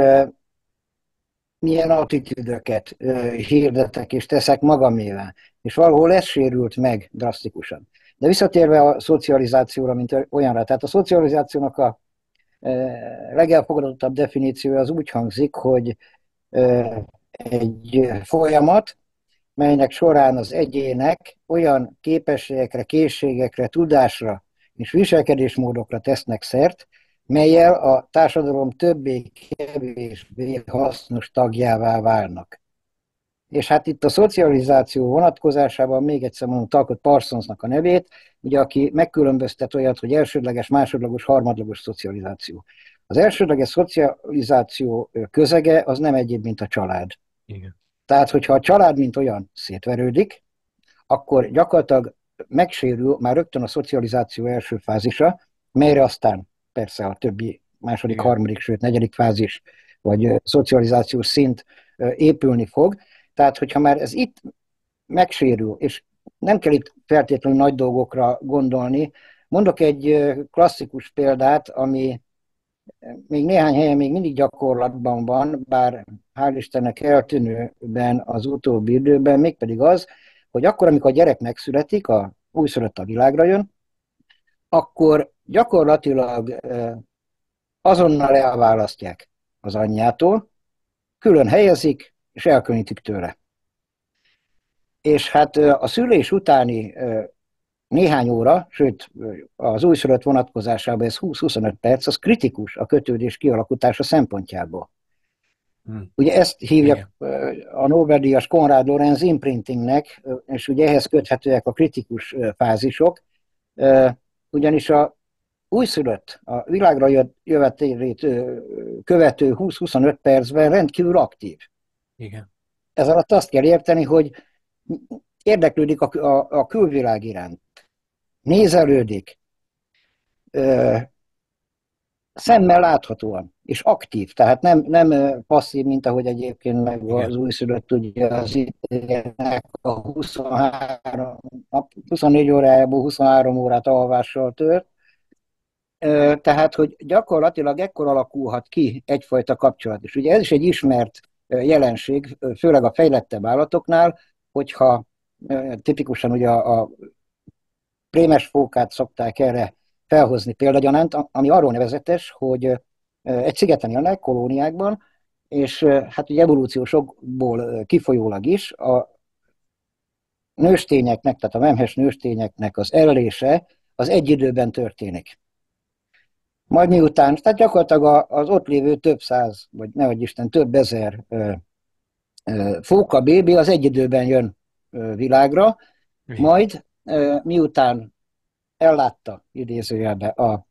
milyen attitűdöket hirdetek és teszek magamével. És valahol ez sérült meg drasztikusan. De visszatérve a szocializációra, mint olyanra, tehát a szocializációnak a legelfogadottabb definíciója az úgy hangzik, hogy egy folyamat, melynek során az egyének olyan képességekre, készségekre, tudásra és viselkedésmódokra tesznek szert, mellyel a társadalom többé-kevésbé hasznos tagjává válnak. És hát itt a szocializáció vonatkozásában még egyszer mondom Talcott Parsonsnak a nevét, ugye, aki megkülönböztet olyat, hogy elsődleges, másodlagos, harmadlagos szocializáció. Az elsődleges szocializáció közege az nem egyéb, mint a család. Igen. Tehát, hogyha a család mint olyan szétverődik, akkor gyakorlatilag megsérül már rögtön a szocializáció első fázisa, melyre aztán persze a többi második, harmadik, sőt negyedik fázis, vagy szocializációs szint épülni fog. Tehát, hogyha már ez itt megsérül, és nem kell itt feltétlenül nagy dolgokra gondolni, mondok egy klasszikus példát, ami még néhány helyen még mindig gyakorlatban van, bár hál' Istennek eltűnőben az utóbbi időben, mégpedig az, hogy akkor, amikor a gyerek megszületik, a újszülött a világra jön, akkor gyakorlatilag azonnal elválasztják az anyjától, külön helyezik, és elkülönítik tőle. És hát a szülés utáni néhány óra, sőt az újszülött vonatkozásában ez 20-25 perc, az kritikus a kötődés kialakítása szempontjából. Ugye ezt hívják a Nobel-díjas Conrad Lorenz imprintingnek, és ugye ehhez köthetőek a kritikus fázisok, ugyanis a újszülött, a világra jövetelét követő 20-25 percben rendkívül aktív. Igen. Ez alatt azt kell érteni, hogy érdeklődik a külvilág iránt, nézelődik, szemmel láthatóan, és aktív, tehát nem passzív, mint ahogy egyébként meg az újszülött, ugye az idejének a 24 órájából 23 órát alvással tölt. Tehát, hogy gyakorlatilag ekkor alakulhat ki egyfajta kapcsolat is. Ugye ez is egy ismert jelenség, főleg a fejlettebb állatoknál, hogyha tipikusan ugye a prémes fókát szokták erre felhozni példagyanánt, ami arról nevezetes, hogy egy szigeten élnek, kolóniákban, és hát ugye evolúciósokból kifolyólag is a nőstényeknek, tehát a vemhes nőstényeknek az ellése az egy időben történik. Majd miután, tehát gyakorlatilag az ott lévő több száz, vagy nehogy Isten, több ezer fóka bébi az egy időben jön világra, majd miután ellátta idézőjelbe a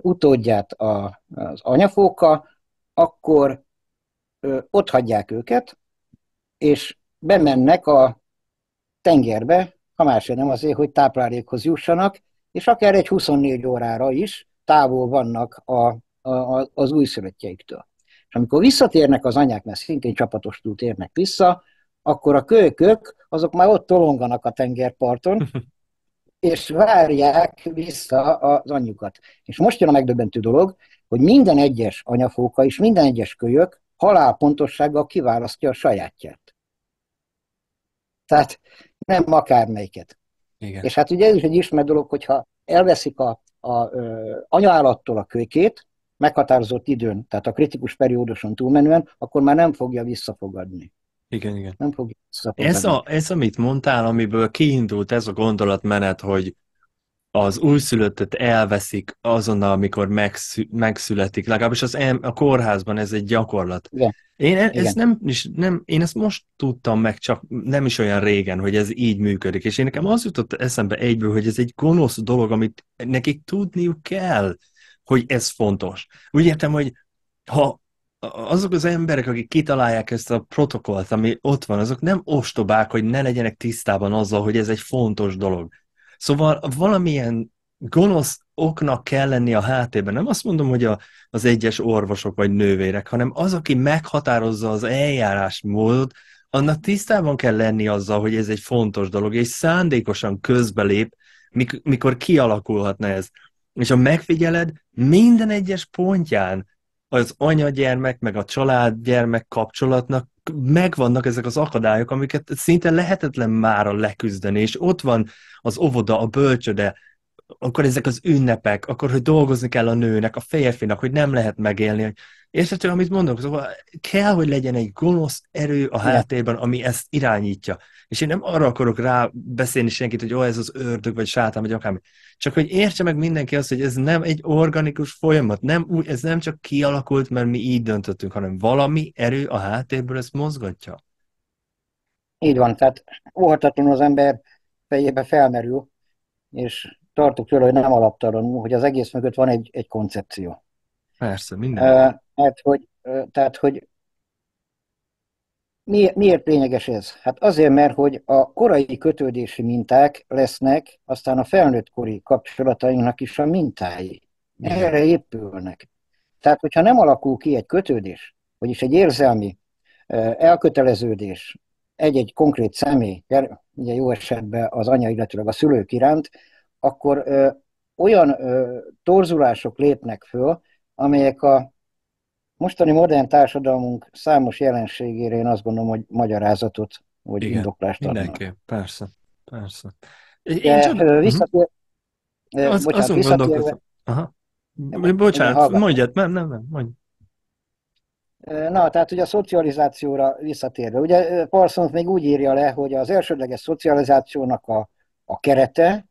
utódját az anyafóka, akkor ott hagyják őket, és bemennek a tengerbe, ha másért nem azért, hogy táplálékhoz jussanak, és akár egy 24 órára is távol vannak az újszülöttjeiktől. És amikor visszatérnek az anyák, mert szintén csapatostul térnek vissza, akkor a kölykök azok már ott tolonganak a tengerparton, és várják vissza az anyjukat. És most jön a megdöbbentő dolog, hogy minden egyes anyafóka és minden egyes kölyök halálpontossággal kiválasztja a sajátját. Tehát nem akármelyiket. Igen. És hát ugye ez is egy ismert dolog, hogyha elveszik az anyaállattól a kölykét, meghatározott időn, tehát a kritikus perióduson túlmenően, akkor már nem fogja visszafogadni. Igen, igen. Nem fogja visszafogadni. Ez, amit mondtál, amiből kiindult ez a gondolatmenet, hogy az újszülöttet elveszik azonnal, amikor megszületik. Legalábbis a kórházban ez egy gyakorlat. Igen. Én ezt most tudtam meg, csak nem is olyan régen, hogy ez így működik. És én nekem az jutott eszembe egyből, hogy ez egy gonosz dolog, amit nekik tudniuk kell, hogy ez fontos. Úgy értem, hogy ha azok az emberek, akik kitalálják ezt a protokollt, ami ott van, azok nem ostobák, hogy ne legyenek tisztában azzal, hogy ez egy fontos dolog. Szóval valamilyen gonosz oknak kell lenni a háttérben. Nem azt mondom, hogy az egyes orvosok vagy nővérek, hanem az, aki meghatározza az eljárásmódot, annak tisztában kell lenni azzal, hogy ez egy fontos dolog, és szándékosan közbelép, mikor kialakulhatna ez. És ha megfigyeled, minden egyes pontján az anya-gyermek, meg a család-gyermek kapcsolatnak megvannak ezek az akadályok, amiket szinte lehetetlen mára leküzdeni, és ott van az óvoda, a bölcsöde, akkor ezek az ünnepek, akkor, hogy dolgozni kell a nőnek, a férfinak, hogy nem lehet megélni. Érthető, amit mondok? Szóval kell, hogy legyen egy gonosz erő a háttérben, ami ezt irányítja. És én nem arra akarok rá beszélni senkit, hogy ez az ördög, vagy sátán, vagy akármi. Csak hogy értse meg mindenki azt, hogy ez nem egy organikus folyamat, ez nem csak kialakult, mert mi így döntöttünk, hanem valami erő a háttérből ezt mozgatja. Így van, tehát óhatatlanul az ember fejébe felmerül, és tartok tőle, hogy nem alaptalanul, hogy az egész mögött van egy koncepció. Persze, minden. Tehát, hogy miért lényeges ez? Hát azért, mert hogy a korai kötődési minták lesznek, aztán a felnőttkori kapcsolatainknak is a mintái. Erre épülnek. Tehát, hogyha nem alakul ki egy kötődés, vagyis egy érzelmi elköteleződés egy-egy konkrét személy, ugye jó esetben az anya, illetőleg a szülők iránt, akkor olyan torzulások lépnek föl, amelyek a mostani modern társadalmunk számos jelenségére én azt gondolom, hogy magyarázatot, vagy indoklást adnak. Mindenképp, persze. Mondj. Na, tehát ugye a szocializációra visszatérve. Ugye Parsons még úgy írja le, hogy az elsődleges szocializációnak a kerete,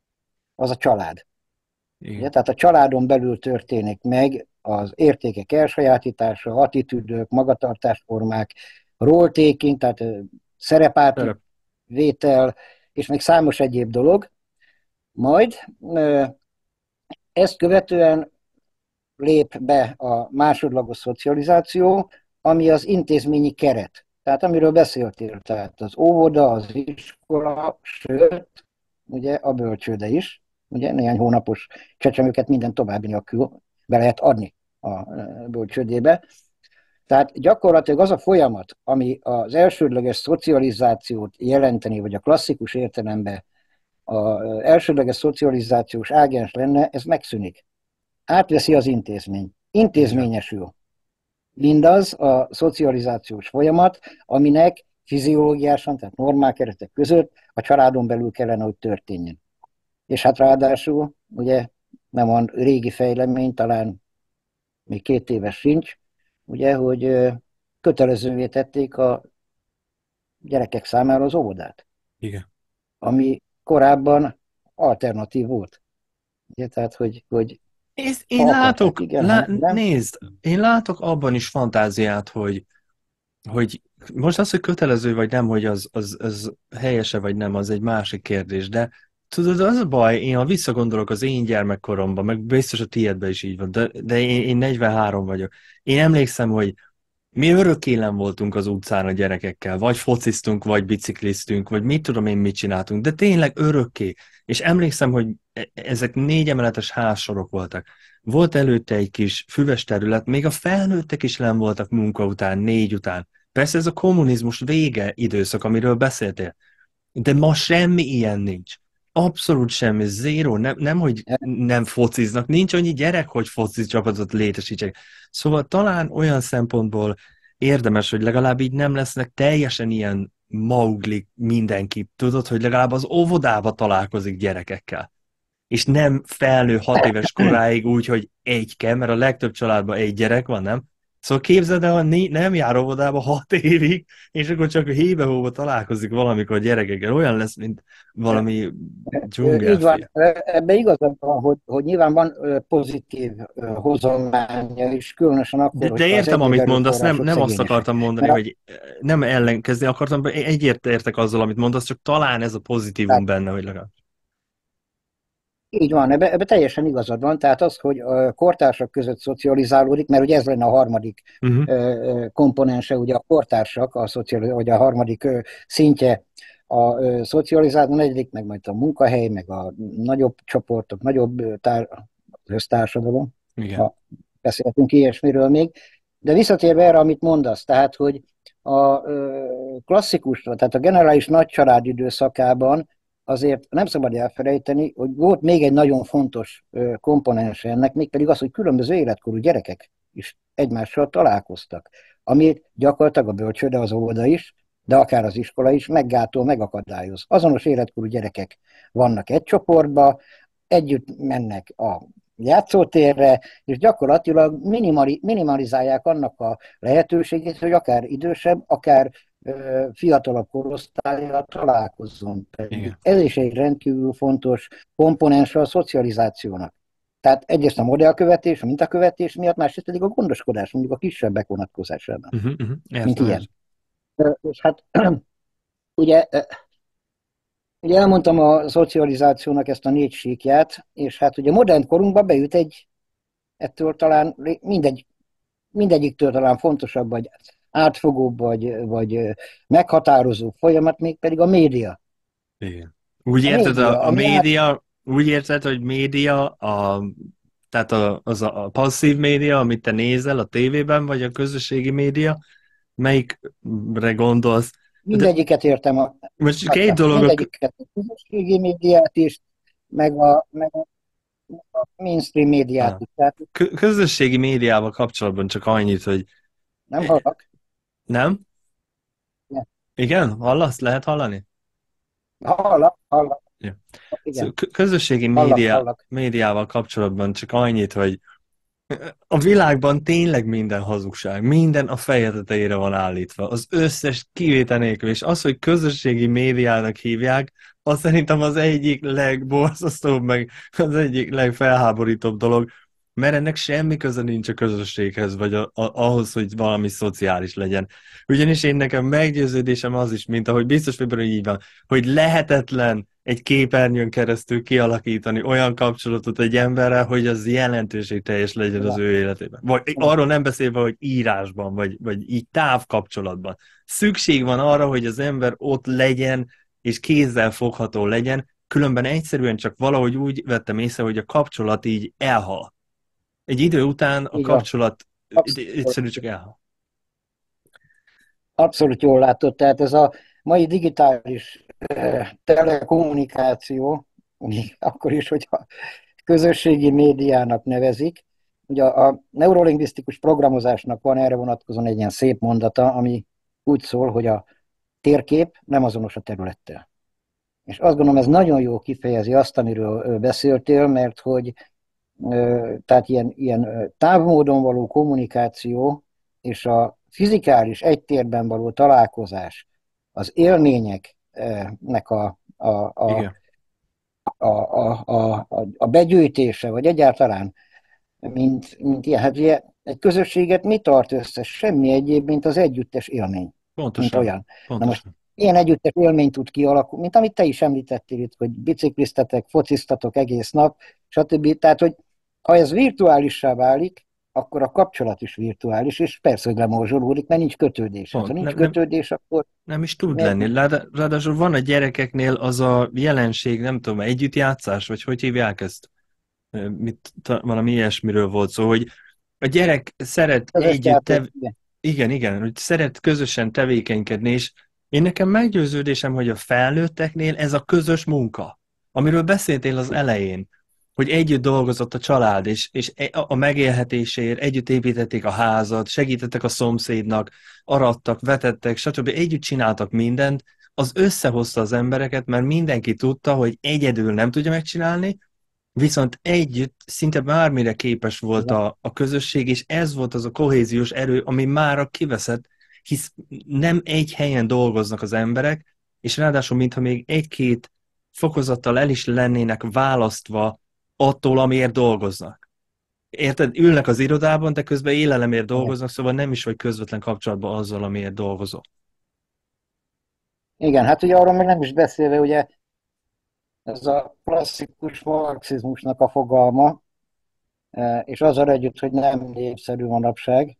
az a család. Ugye? Tehát a családon belül történik meg az értékek elsajátítása, attitűdök, magatartásformák, role-taking, tehát szerepátvétel, és még számos egyéb dolog. Majd ezt követően lép be a másodlagos szocializáció, ami az intézményi keret. Tehát amiről beszéltél, tehát az óvoda, az iskola, sőt, ugye a bölcsőde is. Ugye néhány hónapos csecsemőket minden további nélkül be lehet adni a bölcsődébe. Tehát gyakorlatilag az a folyamat, ami az elsődleges szocializációt jelenteni, vagy a klasszikus értelemben az elsődleges szocializációs ágens lenne, ez megszűnik. Átveszi az intézmény. Intézményesül. Mindaz a szocializációs folyamat, aminek fiziológiásan, tehát normál keretek között a családon belül kellene, hogy történjen. És hát ráadásul, ugye nem van régi fejlemény, talán még 2 éves sincs, ugye, hogy kötelezővé tették a gyerekek számára az óvodát. Igen. Ami korábban alternatív volt. Ugye, tehát, hogy Én látok abban is fantáziát, hogy most az, hogy kötelező vagy nem, hogy az helyese vagy nem, az egy másik kérdés, de tudod, az a baj, én ha visszagondolok az én gyermekkoromban, meg biztos a tiédben is így van, de én 43 vagyok. Én emlékszem, hogy mi örökkélen voltunk az utcán a gyerekekkel, vagy fociztunk, vagy bicikliztünk, vagy mit tudom én, mit csináltunk, de tényleg örökké. És emlékszem, hogy ezek 4 emeletes házsorok voltak. Volt előtte egy kis füves terület, még a felnőttek is len voltak munka után, 4 után. Persze ez a kommunizmus vége időszak, amiről beszéltél. De ma semmi ilyen nincs. Abszolút semmi, zéró, nem, hogy nem fociznak, nincs annyi gyerek, hogy foci csapatot létesítsek. Szóval talán olyan szempontból érdemes, hogy legalább így nem lesznek teljesen ilyen mauglik mindenki, tudod, hogy legalább az óvodába találkozik gyerekekkel. És nem felnő 6 éves koráig úgy, hogy egy kell, mert a legtöbb családban egy gyerek van, nem? Szóval képzeld el, hogy nem jár óvodába 6 évig, és akkor csak hébe-hóba találkozik valamikor gyerekekkel. Olyan lesz, mint valami dzsungelfi. Ebben igazad van, hogy nyilván van pozitív hozomlánya is, különösen akkor, de értem, amit mondasz, nem azt akartam mondani, hogy nem ellenkezni akartam, egyért értek azzal, amit mondasz, csak talán ez a pozitívum benne, hogy legalább. Így van, ebbe teljesen igazad van, tehát az, hogy a kortársak között szocializálódik, mert ugye ez lenne a harmadik komponense, ugye a kortársak, vagy a harmadik szintje a szocializáció, a negyedik, meg majd a munkahely, meg a nagyobb csoportok, nagyobb köztársadalom, ha beszéltünk ilyesmiről még. De visszatérve erre, amit mondasz, tehát, hogy a klasszikus, tehát a generális nagycsalád időszakában azért nem szabad elfelejteni, hogy volt még egy nagyon fontos komponens ennek, mégpedig az, hogy különböző életkorú gyerekek is egymással találkoztak, amit gyakorlatilag a bölcsőde, az óvoda is, de akár az iskola is meggátol, megakadályoz. Azonos életkorú gyerekek vannak egy csoportba, együtt mennek a játszótérre, és gyakorlatilag minimalizálják annak a lehetőségét, hogy akár idősebb, akár fiatalabb korosztályra találkozzon. Igen. Ez is egy rendkívül fontos komponense a szocializációnak. Tehát egyrészt a modellkövetés, a mintakövetés miatt, másrészt pedig a gondoskodás, mondjuk a kisebbek vonatkozásában. Mint ilyen. És hát ugye elmondtam a szocializációnak ezt a 4 síkját, és hát ugye modern korunkba beüt egy, ettől talán mindegyiktől talán fontosabb, vagy átfogóbb, vagy meghatározó folyamat, mégpedig a média. Igen. Úgy érted, hogy média, tehát a passzív média, amit te nézel a tévében, vagy a közösségi média, melyikre gondolsz? Mindegyiket értem. Most két dolog. Mindegyiket, a közösségi médiát is, meg a mainstream médiát is. Tehát... Közösségi médiával kapcsolatban csak annyit, hogy... Nem hallak. Nem? Nem. Igen? Hallasz? Lehet hallani? Hallak. Ja. Szóval közösségi médiával kapcsolatban csak annyit, hogy a világban tényleg minden hazugság, minden a feje tetejére van állítva, az összes kivétel nélkül, és az, hogy közösségi médiának hívják, az szerintem az egyik legborzasztóbb, meg az egyik legfelháborítóbb dolog, mert ennek semmi köze nincs a közösséghez, vagy ahhoz, hogy valami szociális legyen. Ugyanis én nekem meggyőződésem az is, mint ahogy biztos például így van, hogy lehetetlen egy képernyőn keresztül kialakítani olyan kapcsolatot egy emberrel, hogy az jelentőségteljes legyen az ő életében. Vagy arról nem beszélve, hogy írásban, vagy így távkapcsolatban. Szükség van arra, hogy az ember ott legyen, és kézzel fogható legyen, különben egyszerűen csak valahogy úgy vettem észre, hogy a kapcsolat így elhal. Egy idő után a kapcsolat egyszerűen csak elhal. Abszolút jól látod, tehát ez a mai digitális telekommunikáció, akkor is, hogyha közösségi médiának nevezik. Ugye a neurolingvisztikus programozásnak van erre vonatkozóan egy ilyen szép mondata, ami úgy szól, hogy a térkép nem azonos a területtel. És azt gondolom, ez nagyon jól kifejezi azt, amiről beszéltél, mert hogy tehát ilyen távmódon való kommunikáció és a fizikális egytérben való találkozás, az élményeknek a begyűjtése, vagy egyáltalán, mint ilyen, hát ugye egy közösséget mi tart össze? Semmi egyéb, mint az együttes élmény. Pontosan. Mint olyan. Pontosan. Na most ilyen együttes élmény tud kialakulni, mint amit te is említettél itt, hogy bicikliztetek, fociztatok egész nap, stb. Tehát, hogy ha ez virtuálissá válik, akkor a kapcsolat is virtuális, és persze, hogy lemorzsolódik, mert nincs kötődés. Ha nincs kötődés, akkor... Nem is tud lenni. Ráadásul van a gyerekeknél az a jelenség, nem tudom, együttjátszás, vagy hogy hívják ezt? Valami ilyesmiről volt szó, hogy a gyerek szeret hogy szeret közösen tevékenykedni, és én nekem meggyőződésem, hogy a felnőtteknél ez a közös munka, amiről beszéltél az elején, hogy együtt dolgozott a család, és a megélhetésért együtt építették a házat, segítettek a szomszédnak, arattak, vetettek, stb. Együtt csináltak mindent, az összehozta az embereket, mert mindenki tudta, hogy egyedül nem tudja megcsinálni, viszont együtt szinte bármire képes volt a közösség, és ez volt az a kohéziós erő, ami mára kiveszett, hisz nem egy helyen dolgoznak az emberek, és ráadásul mintha még egy-két fokozattal el is lennének választva attól, amiért dolgoznak. Érted? Ülnek az irodában, de közben élelemért dolgoznak, szóval nem is vagy közvetlen kapcsolatban azzal, amiért dolgozol. Igen, hát ugye arról még nem is beszélve, ugye ez a klasszikus marxizmusnak a fogalma, és azzal együtt, hogy nem népszerű manapság,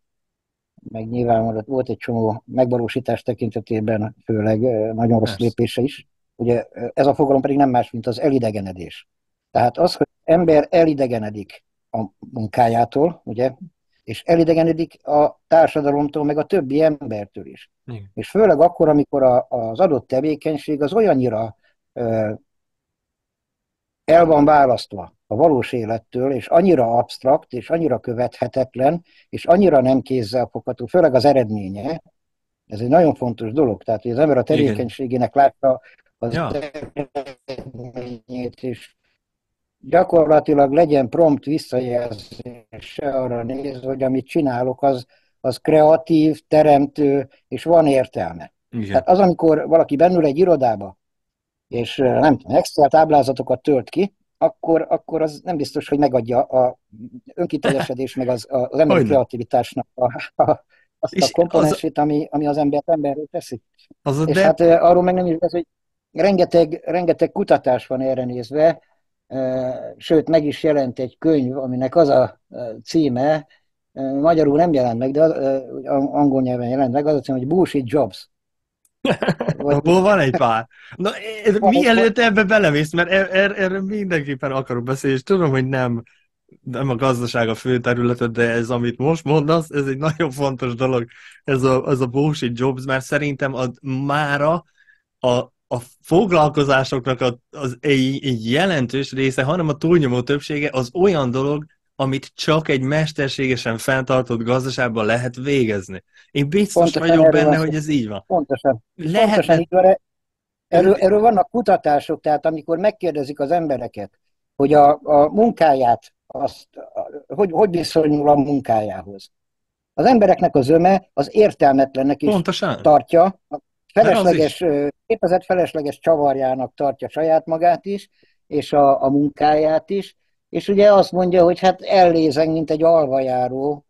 meg nyilván volt egy csomó megvalósítás tekintetében, főleg nagyon rossz lépése is. Ugye ez a fogalom pedig nem más, mint az elidegenedés. Tehát az, hogy ember elidegenedik a munkájától, ugye, és elidegenedik a társadalomtól, meg a többi embertől is. Igen. És főleg akkor, amikor az adott tevékenység az olyannyira el van választva a valós élettől, és annyira absztrakt, és annyira követhetetlen, és annyira nem kézzelfogható, főleg az eredménye, ez egy nagyon fontos dolog, tehát hogy az ember a tevékenységének látta az eredményét, és gyakorlatilag legyen prompt visszajelzése arra nézve, hogy amit csinálok, az kreatív, teremtő, és van értelme. Igen. Tehát az, amikor valaki bennül egy irodába, és nem tudom, Excel táblázatokat tölt ki, akkor az nem biztos, hogy megadja a önkiteljesedés, meg az emberi kreativitásnak azt a komponensét, ami az embert emberré teszi. És hát arról meg nem is lesz, hogy rengeteg kutatás van erre nézve, sőt, meg is jelent egy könyv, aminek az a címe, magyarul nem jelent meg, de angol nyelven jelent meg, az a címe, hogy Bullshit Jobs. Abból van egy pár. Na, mielőtt ebbe belemész, mert erről mindenképpen akarok beszélni, és tudom, hogy nem a gazdaság a fő területed, de ez, amit most mondasz, ez egy nagyon fontos dolog, ez a Bullshit Jobs, mert szerintem mára a foglalkozásoknak egy jelentős része, hanem a túlnyomó többsége az olyan dolog, amit csak egy mesterségesen fenntartott gazdaságban lehet végezni. Én biztos vagyok benne, hogy ez így van. Pontosan így van. Erről vannak kutatások, tehát amikor megkérdezik az embereket, hogy a munkáját, hogy viszonyul a munkájához. Az embereknek a zöme az értelmetlennek is tartja, felesleges csavarjának tartja saját magát is, és a munkáját is, és ugye azt mondja, hogy hát ellézeng, mint egy alvajáró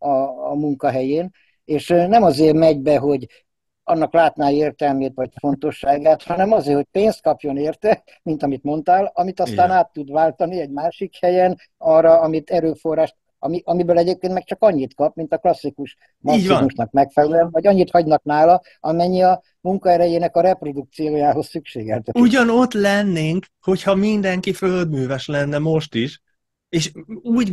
a munkahelyén, és nem azért megy be, hogy annak látná értelmét vagy fontosságát, hanem azért, hogy pénzt kapjon érte, mint amit mondtál, amit aztán át tud váltani egy másik helyen arra, amit erőforrást, amiből egyébként meg csak annyit kap, mint a klasszikus maximumnak megfelelően, vagy annyit hagynak nála, amennyi a munkaerejének a reprodukciójához szükségeltetik. Ugyanott lennénk, hogyha mindenki földműves lenne most is, és úgy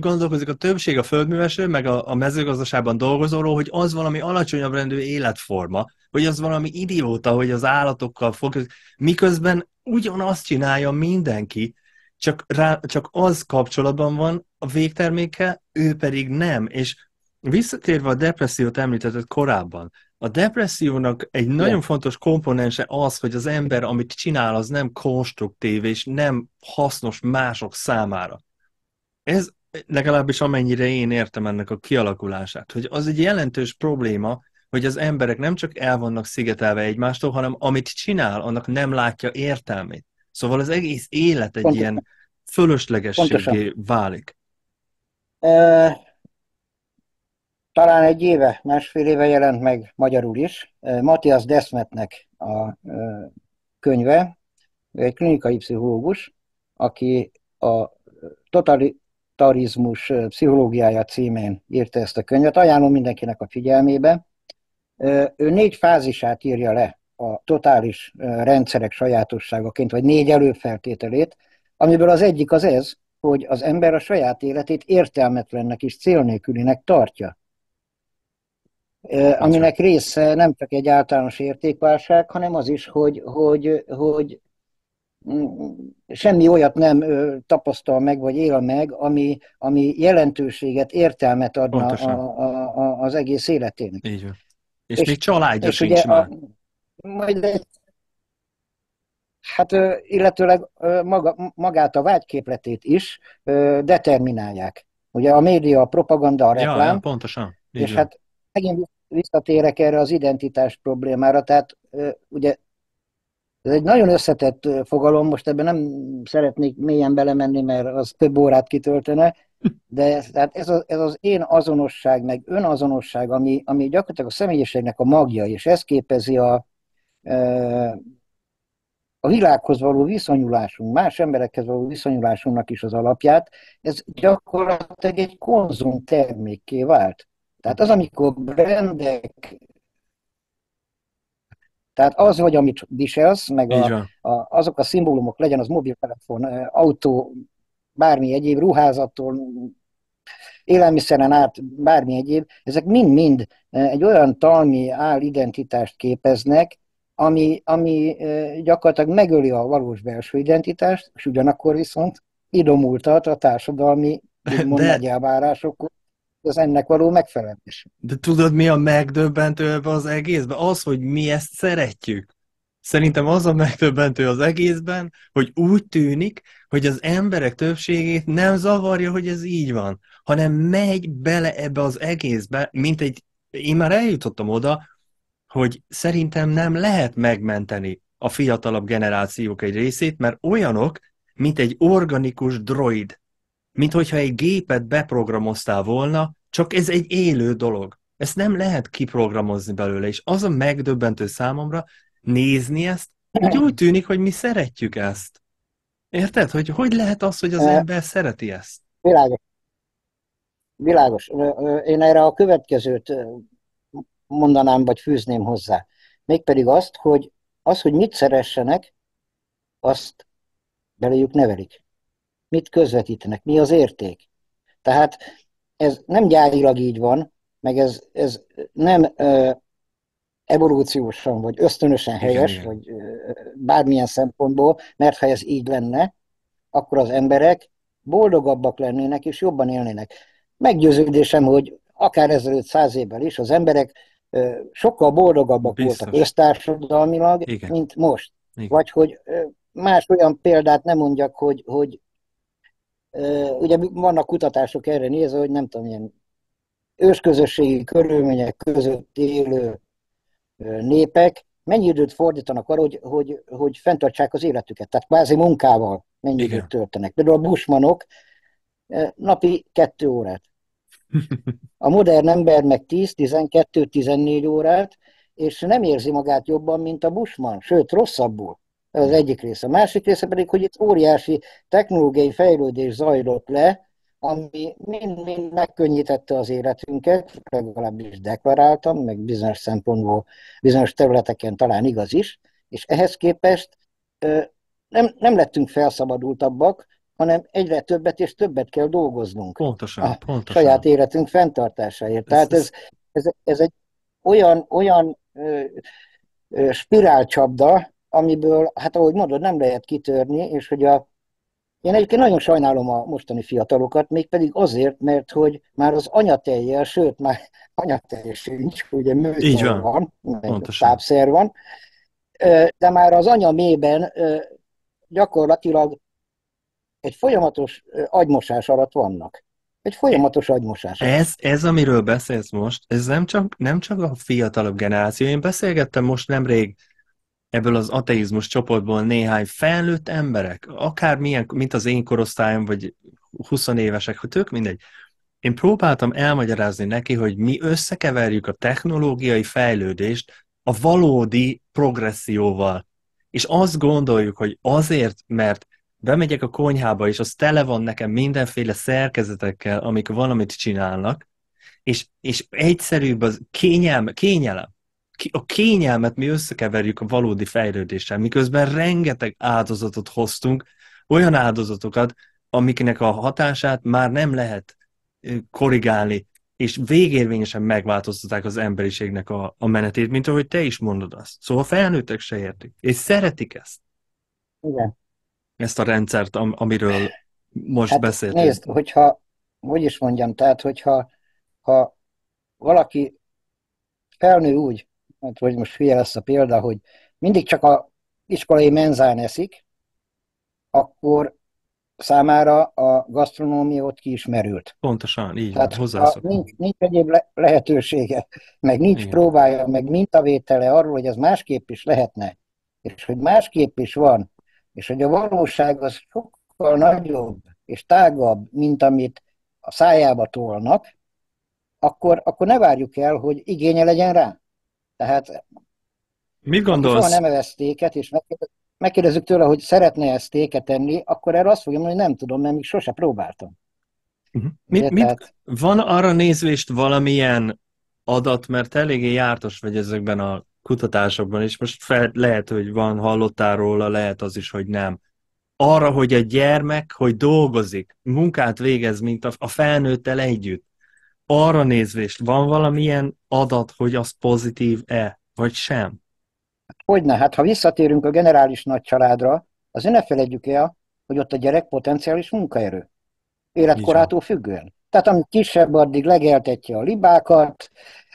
gondolkozik a többség a földművesről, meg a mezőgazdaságban dolgozóról, hogy az valami alacsonyabb rendű életforma, hogy az valami idióta, hogy az állatokkal foglalkozik, miközben ugyanazt csinálja mindenki, csak az kapcsolatban van a végtermékkel, ő pedig nem. És visszatérve a depressziót említetted korábban, a depressziónak egy nagyon fontos komponense az, hogy az ember, amit csinál, az nem konstruktív és nem hasznos mások számára. Ez legalábbis amennyire én értem ennek a kialakulását, hogy az egy jelentős probléma, hogy az emberek nem csak el vannak szigetelve egymástól, hanem amit csinál, annak nem látja értelmét. Szóval az egész élet egy ilyen fölöslegességé válik. Talán egy éve, másfél éve jelent meg magyarul is Matthias Desmetnek a könyve, egy klinikai pszichológus, aki a Totalitarizmus pszichológiája címén írta ezt a könyvet, ajánlom mindenkinek a figyelmébe. Ő 4 fázisát írja le a totális rendszerek sajátosságaként, vagy 4 előfeltételét, amiből az egyik az ez, hogy az ember a saját életét értelmetlennek és célnélkülinek tartja. Aminek része nem csak egy általános értékválság, hanem az is, hogy semmi olyat nem tapasztal meg, vagy él meg, ami jelentőséget, értelmet adna az egész életének. Így van. És még családja sincs már. Hát illetőleg magát a vágyképletét is determinálják. Ugye a média, a propaganda, a reklám. Ja, pontosan. És hát megint visszatérek erre az identitás problémára, tehát ugye ez egy nagyon összetett fogalom, most ebben nem szeretnék mélyen belemenni, mert az több órát kitöltene, de tehát ez az én azonosság, meg önazonosság, ami gyakorlatilag a személyiségnek a magja, és ez képezi a világhoz való viszonyulásunk, más emberekhez való viszonyulásunknak is az alapját, ez gyakorlatilag egy konzumtermékké vált. Tehát az, amikor brandek, tehát az, hogy amit viselsz, meg azok a szimbólumok, legyen az mobiltelefon, autó, bármi egyéb ruházattól, élelmiszeren át bármi egyéb, ezek mind-mind egy olyan talmi álidentitást képeznek, ami gyakorlatilag megöli a valós belső identitást, és ugyanakkor viszont idomultat a társadalmi nagy elvárásokhoz, az ennek való megfelelés. De tudod, mi a megdöbbentő ebben az egészben? Az, hogy mi ezt szeretjük. Szerintem az a megdöbbentő az egészben, hogy úgy tűnik, hogy az emberek többségét nem zavarja, hogy ez így van, hanem megy bele ebbe az egészbe, mint egy... Én már eljutottam oda, hogy szerintem nem lehet megmenteni a fiatalabb generációk egy részét, mert olyanok, mint egy organikus droid. Mint hogyha egy gépet beprogramoztál volna, csak ez egy élő dolog. Ezt nem lehet kiprogramozni belőle, és az a megdöbbentő számomra nézni ezt, hogy úgy tűnik, hogy mi szeretjük ezt. Érted? Hogy lehet az, hogy az ember szereti ezt? Világos. Világos. Én erre a következőt mondanám, vagy fűzném hozzá. Mégpedig azt, hogy az, hogy mit szeressenek, azt beléjük nevelik. Mit közvetítenek, mi az érték. Tehát ez nem gyárilag így van, meg ez nem evolúciósan, vagy ösztönösen helyes, igen, vagy bármilyen szempontból, mert ha ez így lenne, akkor az emberek boldogabbak lennének, és jobban élnének. Meggyőződésem, hogy akár 1500 évvel is az emberek sokkal boldogabbak voltak össztársadalmilag, igen, mint most. Igen. Vagy hogy más olyan példát nem mondjak, hogy ugye vannak kutatások erre nézve, hogy nem tudom, ilyen ősközösségi körülmények között élő népek mennyi időt fordítanak arra, hogy fenntartsák az életüket. Tehát kvázi munkával mennyi időt töltenek. Például a busmanok napi 2 órát. A modern ember meg 10, 12, 14 órát, és nem érzi magát jobban, mint a busman, sőt, rosszabbul. Ez az egyik része. A másik része pedig, hogy itt óriási technológiai fejlődés zajlott le, ami mind-mind megkönnyítette az életünket, legalábbis deklaráltam, meg bizonyos szempontból, bizonyos területeken talán igaz is, és ehhez képest nem lettünk felszabadultabbak, hanem egyre többet és többet kell dolgoznunk. Pontosan. Saját életünk fenntartásáért. Tehát ez egy olyan spirálcsapda, amiből, hát ahogy mondod, nem lehet kitörni, és hogy én egyébként nagyon sajnálom a mostani fiatalokat, mégpedig azért, mert hogy már az anyatejjel, sőt, már anyatejjel sincs, ugye műszer van, tápszer van, de már az anyamében gyakorlatilag egy folyamatos agymosás alatt vannak. Egy folyamatos agymosás. Ez, amiről beszélsz most, ez nem csak a fiatalabb generáció. Én beszélgettem most nemrég ebből az ateizmus csoportból néhány felnőtt emberek, akármilyen, mint az én korosztályom, vagy 20 évesek, hogy tök mindegy. Én próbáltam elmagyarázni neki, hogy mi összekeverjük a technológiai fejlődést a valódi progresszióval. És azt gondoljuk, hogy azért, mert bemegyek a konyhába, és az tele van nekem mindenféle szerkezetekkel, amik valamit csinálnak, és egyszerűbb az kényelem. A kényelmet mi összekeverjük a valódi fejlődéssel, miközben rengeteg áldozatot hoztunk, olyan áldozatokat, amiknek a hatását már nem lehet korrigálni, és végérvényesen megváltoztatták az emberiségnek a menetét, mint ahogy te is mondod azt. Szóval a felnőttek se értik, és szeretik ezt. Igen. Ezt a rendszert, amiről most beszéltünk. Nézd, hogyha valaki felnő úgy, hogy most hülye lesz a példa, hogy mindig csak az iskolai menzán eszik, akkor számára a gasztronómia ott kiismerült. Pontosan, így van, hozzászokott. Nincs egyéb lehetősége, meg nincs próbája, meg mintavétele arról, hogy ez másképp is lehetne, és hogy másképp is van, és hogy a valóság az sokkal nagyobb és tágabb, mint amit a szájába tolnak, akkor ne várjuk el, hogy igénye legyen rá. Tehát mit gondolsz? Ha soha nem evesz téket, és megkérdezzük tőle, hogy szeretne ezt téket enni, akkor erre azt fogja mondani, hogy nem tudom, mert még sose próbáltam. Van arra nézvést valamilyen adat, mert eléggé jártas vagy ezekben a kutatásokban, és most lehet, hogy van, hallottál róla, lehet az is, hogy nem. arra, hogy a gyermek, hogy dolgozik, munkát végez, mint a felnőttel együtt. Arra nézvést, van valamilyen adat, hogy az pozitív-e, vagy sem? Hogyne, hát ha visszatérünk a generális nagycsaládra, azért ne felejtjük el, hogy ott a gyerek potenciális munkaerő. Életkorától függően. Tehát ami kisebb, addig legeltetje a libákat,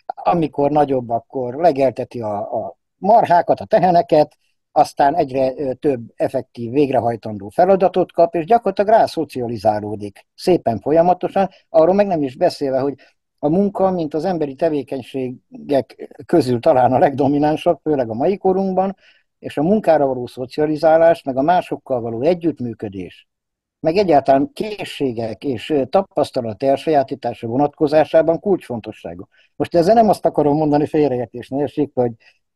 amikor nagyobb, akkor legelteti a marhákat, a teheneket, aztán egyre több effektív, végrehajtandó feladatot kap, és gyakorlatilag rászocializálódik szépen folyamatosan, arról meg nem is beszélve, hogy a munka, mint az emberi tevékenységek közül talán a legdominánsabb, főleg a mai korunkban, és a munkára való szocializálás, meg a másokkal való együttműködés, meg egyáltalán készségek és tapasztalat elsajátítása vonatkozásában kulcsfontosságú. Most ezzel nem azt akarom mondani, félreértés ne essék,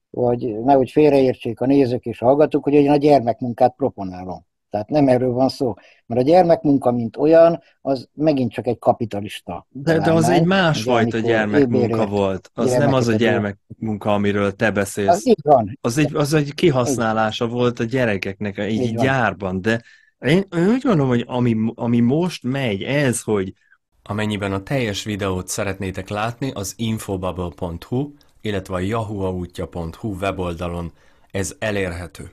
vagy nehogy félreértsék a nézők és hallgatók, hogy én a gyermekmunkát proponálom. Tehát nem erről van szó. Mert a gyermekmunka, mint olyan, az megint csak egy kapitalista. De az egy másfajta gyermekmunka volt. Az nem az a gyermekmunka, amiről te beszélsz. Az így van. Az egy kihasználása így volt a gyerekeknek, így gyárban. De én úgy gondolom, hogy ami most megy, ez, hogy amennyiben a teljes videót szeretnétek látni, az infobubble.hu, illetve a yahuahutja.hu weboldalon ez elérhető.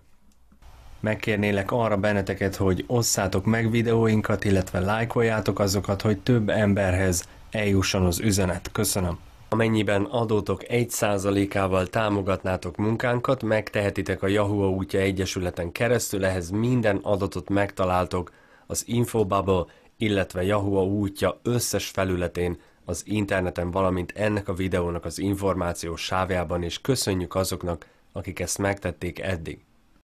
Megkérnélek arra benneteket, hogy osszátok meg videóinkat, illetve lájkoljátok azokat, hogy több emberhez eljusson az üzenet. Köszönöm! Amennyiben adótok 1%-ával támogatnátok munkánkat, megtehetitek a YAHUAH útja egyesületen keresztül, ehhez minden adatot megtaláltok az Infobubble, illetve YAHUAH útja összes felületén, az interneten, valamint ennek a videónak az információs sávjában, és köszönjük azoknak, akik ezt megtették eddig.